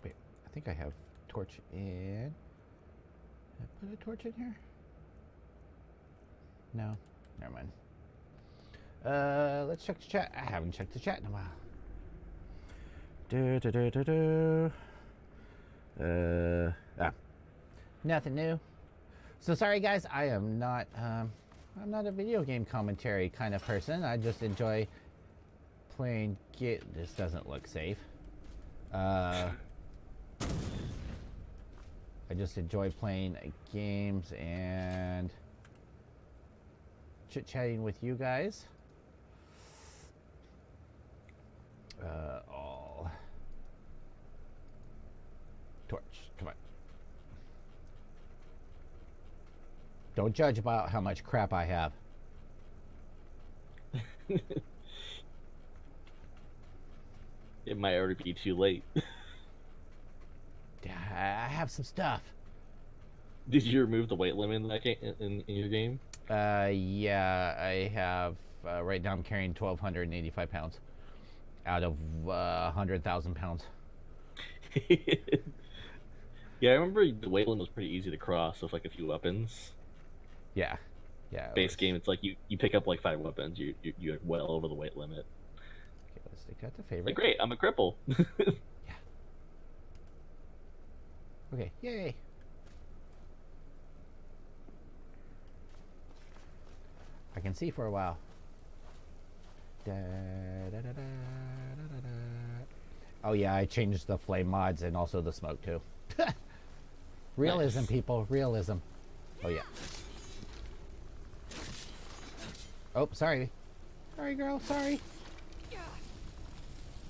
Wait, I think I have torch in. Did I put a torch in here? No, never mind. Let's check the chat. I haven't checked the chat in a while. Nothing new. So sorry guys, I am not I'm not a video game commentary kind of person. I just enjoy playing this doesn't look safe. I just enjoy playing games and chit-chatting with you guys. all. Torch, come on. Don't judge about how much crap I have. It might already be too late. I have some stuff. Did you remove the weight limit in that game, in your game? Yeah, I have. Right now, I'm carrying 1,285 pounds out of 100,000 pounds. Yeah, I remember the weight limit was pretty easy to cross with like a few weapons. Yeah, yeah. Base game, it's like you pick up like 5 weapons. You're well over the weight limit. Okay, let's take that to favorite. Like, great, I'm a cripple. Yeah. Okay. Yay. I can see for a while. Da, da, da, da, da, da. Oh yeah, I changed the flame mods and also the smoke too. Realism, nice. People, realism. Oh yeah. Oh, sorry. Sorry, girl, sorry.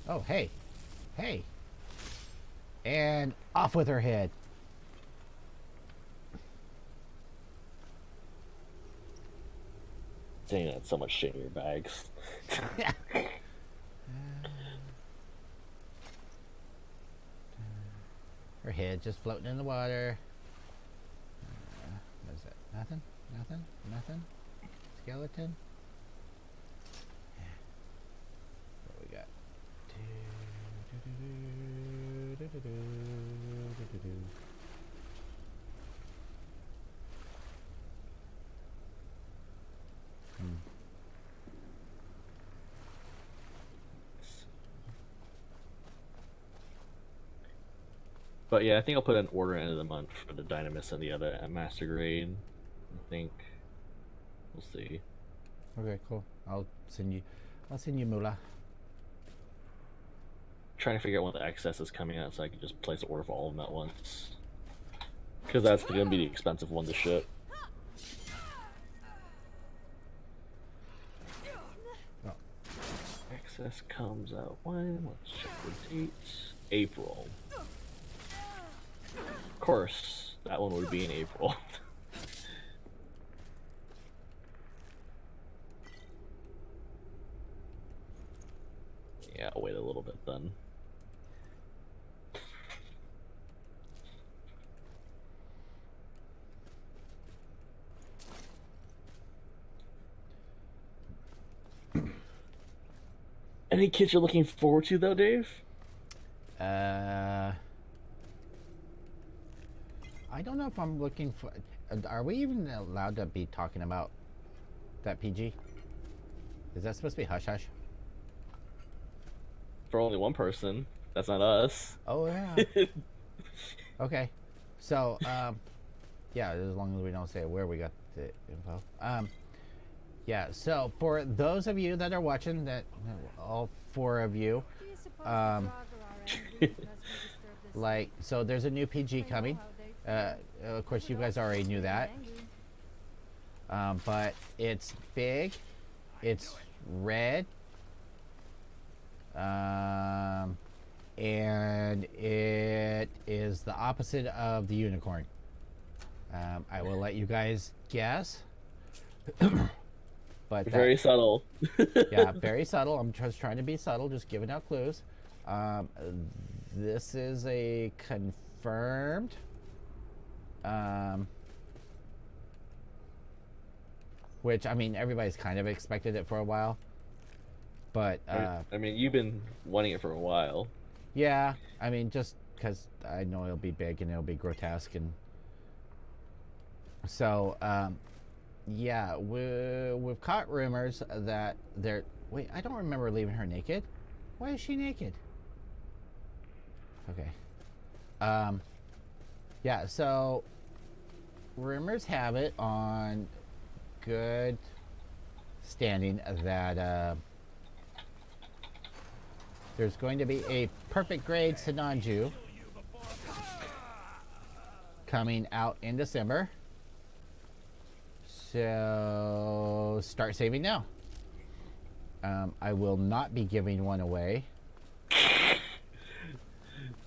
Oh, hey. Hey. And off with her head. Dang, that's so much shit in your bags. Yeah. Her head just floating in the water. What is that? Nothing? Nothing? Nothing? Skeleton? What we got? But yeah, I think I'll put an order end of the month for the Dynamis and the other at Master Grade. I think we'll see. Okay, cool. I'll send you Moolah. Trying to figure out when the excess is coming out, so I can just place an order for all of them at once. Because that's going to be the expensive one to ship. Oh. Excess comes out when? Let's check the dates. April. Of course, that one would be in April. Yeah, I'll wait a little bit then. Any kids you're looking forward to though, Dave? I don't know if I'm looking for... Are we even allowed to be talking about that PG? Is that supposed to be hush-hush? For only one person. That's not us. Oh, yeah. Okay. So, yeah, as long as we don't say where we got the info. Yeah, so for those of you that are watching, that all 4 of you, like, so there's a new PG coming. Of course, you guys already knew that, but it's big, it's red, and it is the opposite of the unicorn. I will let you guys guess, but very subtle. Yeah, very subtle. I'm just trying to be subtle, just giving out clues. This is a confirmed. Which, I mean, everybody's kind of expected it for a while, but I mean, you've been wanting it for a while. Yeah, I mean, just because I know it'll be big and it'll be grotesque, and so yeah, we've caught rumors that they're... Wait, I don't remember leaving her naked. Why is she naked? Okay. Yeah, so rumors have it on good standing that there's going to be a perfect grade Sinanju coming out in December. So start saving now. I will not be giving one away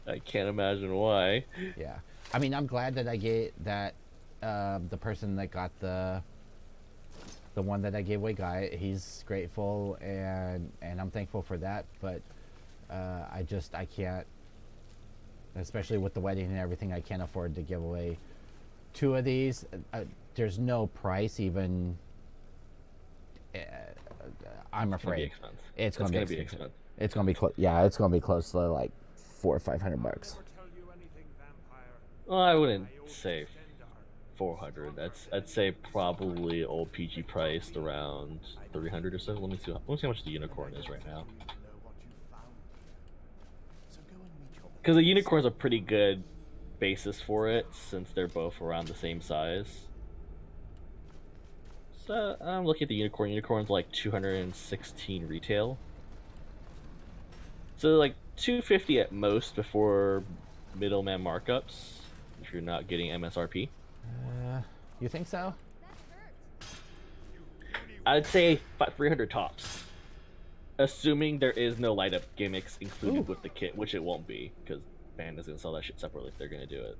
I can't imagine why. Yeah. I mean, I'm glad that I gave that the person that got the one that I gave away got it. He's grateful, and I'm thankful for that. But I can't, especially with the wedding and everything, I can't afford to give away two of these. There's no price even. I'm afraid it's going to be expensive. It's going to be close. Yeah, it's going to be close to like $400 or $500. Well, I wouldn't say 400. I'd say probably old PG priced around 300 or so. Let me see how much the unicorn is right now. Because the unicorn's a pretty good basis for it, since they're both around the same size. So I'm looking at the unicorn. Unicorn's like 216 retail. So like 250 at most before middleman markups, if you're not getting MSRP. You think so? I'd say 300 tops, assuming there is no light up gimmicks included. Ooh. With the kit, which it won't be, because Band is gonna sell that shit separately if they're gonna do it,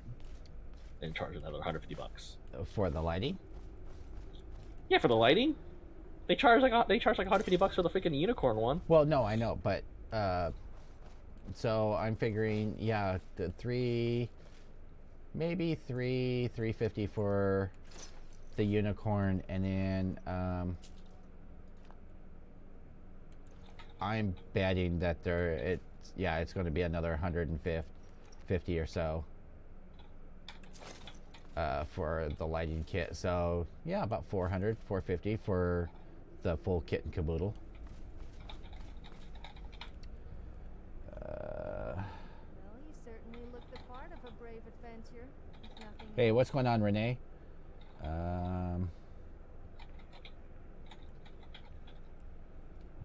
and charge another $150 for the lighting. Yeah, for the lighting, they charge like $150 for the freaking unicorn one. Well, no, I know, but so I'm figuring, yeah, the $350 for the unicorn, and then I'm betting that it's going to be another 150 or so for the lighting kit. So yeah, about 400, 450 for the full kit and caboodle. Well, you certainly look the part of a brave adventure. Hey, what's going on, Renee?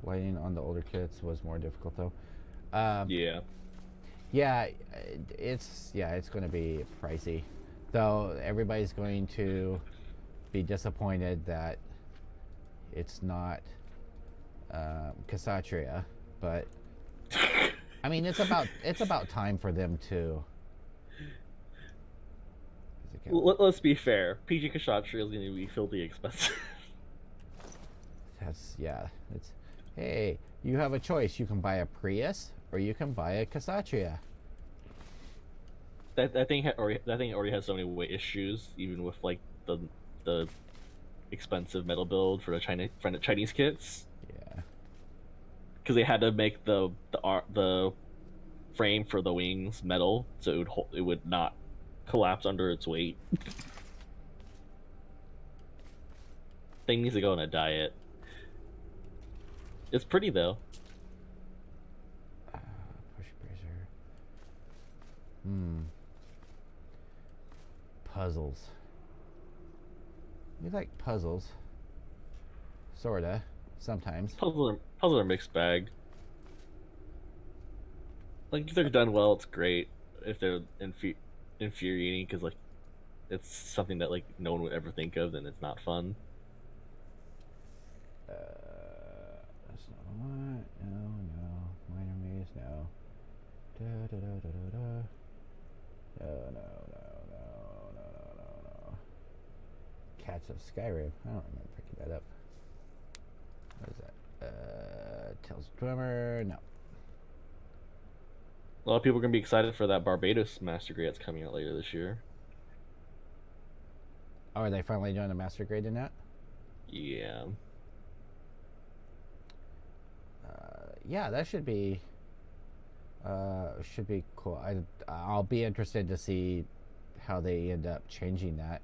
Lighting on the older kits was more difficult, though. Yeah, it's going to be pricey. Though everybody's going to be disappointed that it's not Kassatria, but I mean, it's about time for them to. Let's be fair. PG Kassatria is going to be filthy expensive. It's hey, you have a choice. You can buy a Prius or you can buy a Kassatria. That thing already has so many weight issues, even with like the expensive metal build for the Chinese kits. Yeah. Because they had to make the frame for the wings metal, so it would not collapse under its weight. Thing needs to go on a diet. It's pretty though. Push bracer. Puzzles. You like puzzles? Sorta. Sometimes. Puzzles are mixed bag. Like if they're done well, it's great. If they're infuriating, because like it's something that like no one would ever think of, then it's not fun. That's not what I want. No. Minor maze, no. No. Cats of Skyrim. I don't remember picking that up. What is that? Tales of Drummer. No. A lot of people are going to be excited for that Barbatos Master Grade that's coming out later this year. Oh, are they finally doing a Master Grade in that? Yeah. Yeah, that should be cool. I'll be interested to see how they end up changing that,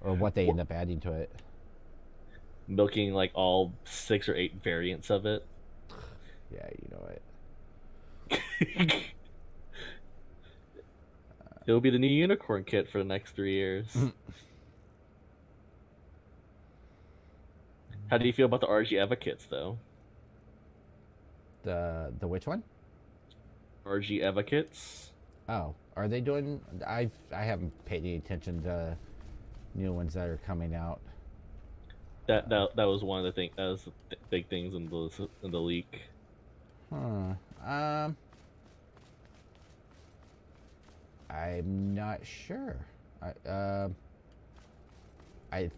or what they end up adding to it. Milking like all 6 or 8 variants of it. Yeah, you know it. It'll be the new unicorn kit for the next 3 years. How do you feel about the RG Evo kits though? The which one? RG Evo kits. Oh, are they doing? I haven't paid any attention to new ones that are coming out. That was one of the things. That was the big things in the leak. I'm not sure. I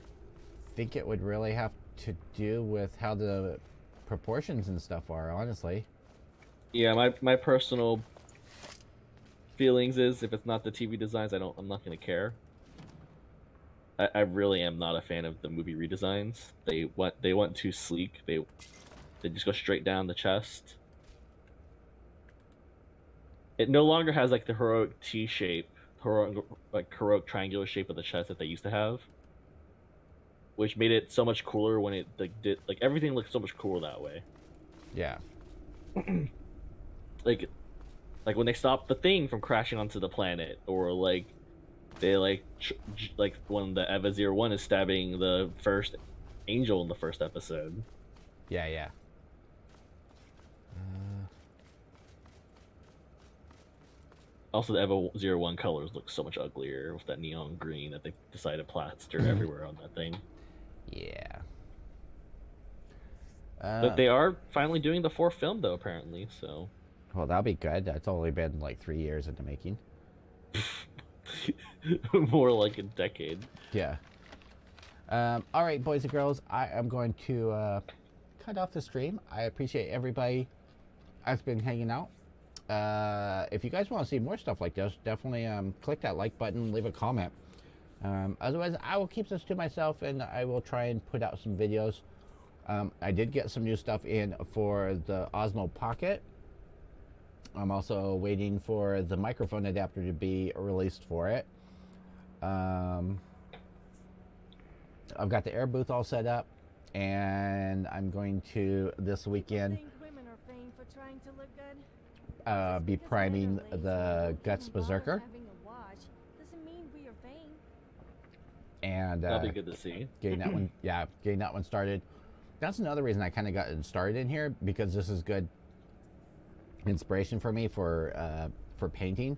think it would really have to do with how the proportions and stuff are, honestly. Yeah, my personal feelings is if it's not the TV designs, I'm not gonna care. I really am not a fan of the movie redesigns. They went too sleek. They just go straight down the chest. It no longer has like the heroic T shape, heroic triangular shape of the chest that they used to have, which made it so much cooler when it like everything looked so much cooler that way. Yeah. like when they stopped the thing from crashing onto the planet, or like they like when the EVA 01 is stabbing the first angel in the first episode. Yeah, yeah. Also, the EVA 01 colors look so much uglier with that neon green that they decided to plaster everywhere on that thing. Yeah. But they are finally doing the fourth film, though, apparently, so... Well, that'll be good. That's only been, like, 3 years in the making. More like a decade. Yeah. All right, boys and girls, I am going to cut off the stream. I appreciate everybody that's been hanging out. If you guys want to see more stuff like this, definitely click that like button, leave a comment. Otherwise, I will keep this to myself, and I will try and put out some videos. I did get some new stuff in for the Osmo Pocket. I'm also waiting for the microphone adapter to be released for it. I've got the air booth all set up, and I'm going to, this weekend, be priming the Guts Berserker. And that'll be good to see. Getting that one, yeah, getting that one started. That's another reason I kind of got started in here, because this is good inspiration for me for painting.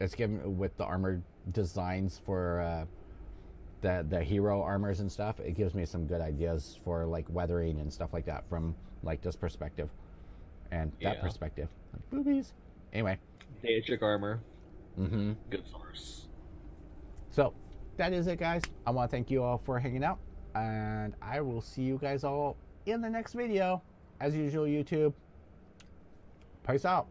It's given with the armor designs for the hero armors and stuff. It gives me some good ideas for like weathering and stuff like that from like this perspective. And that perspective, like boobies. Anyway, Dietrich armor, good source. So that is it, guys. I want to thank you all for hanging out, and I will see you guys all in the next video. As usual, YouTube. Peace out.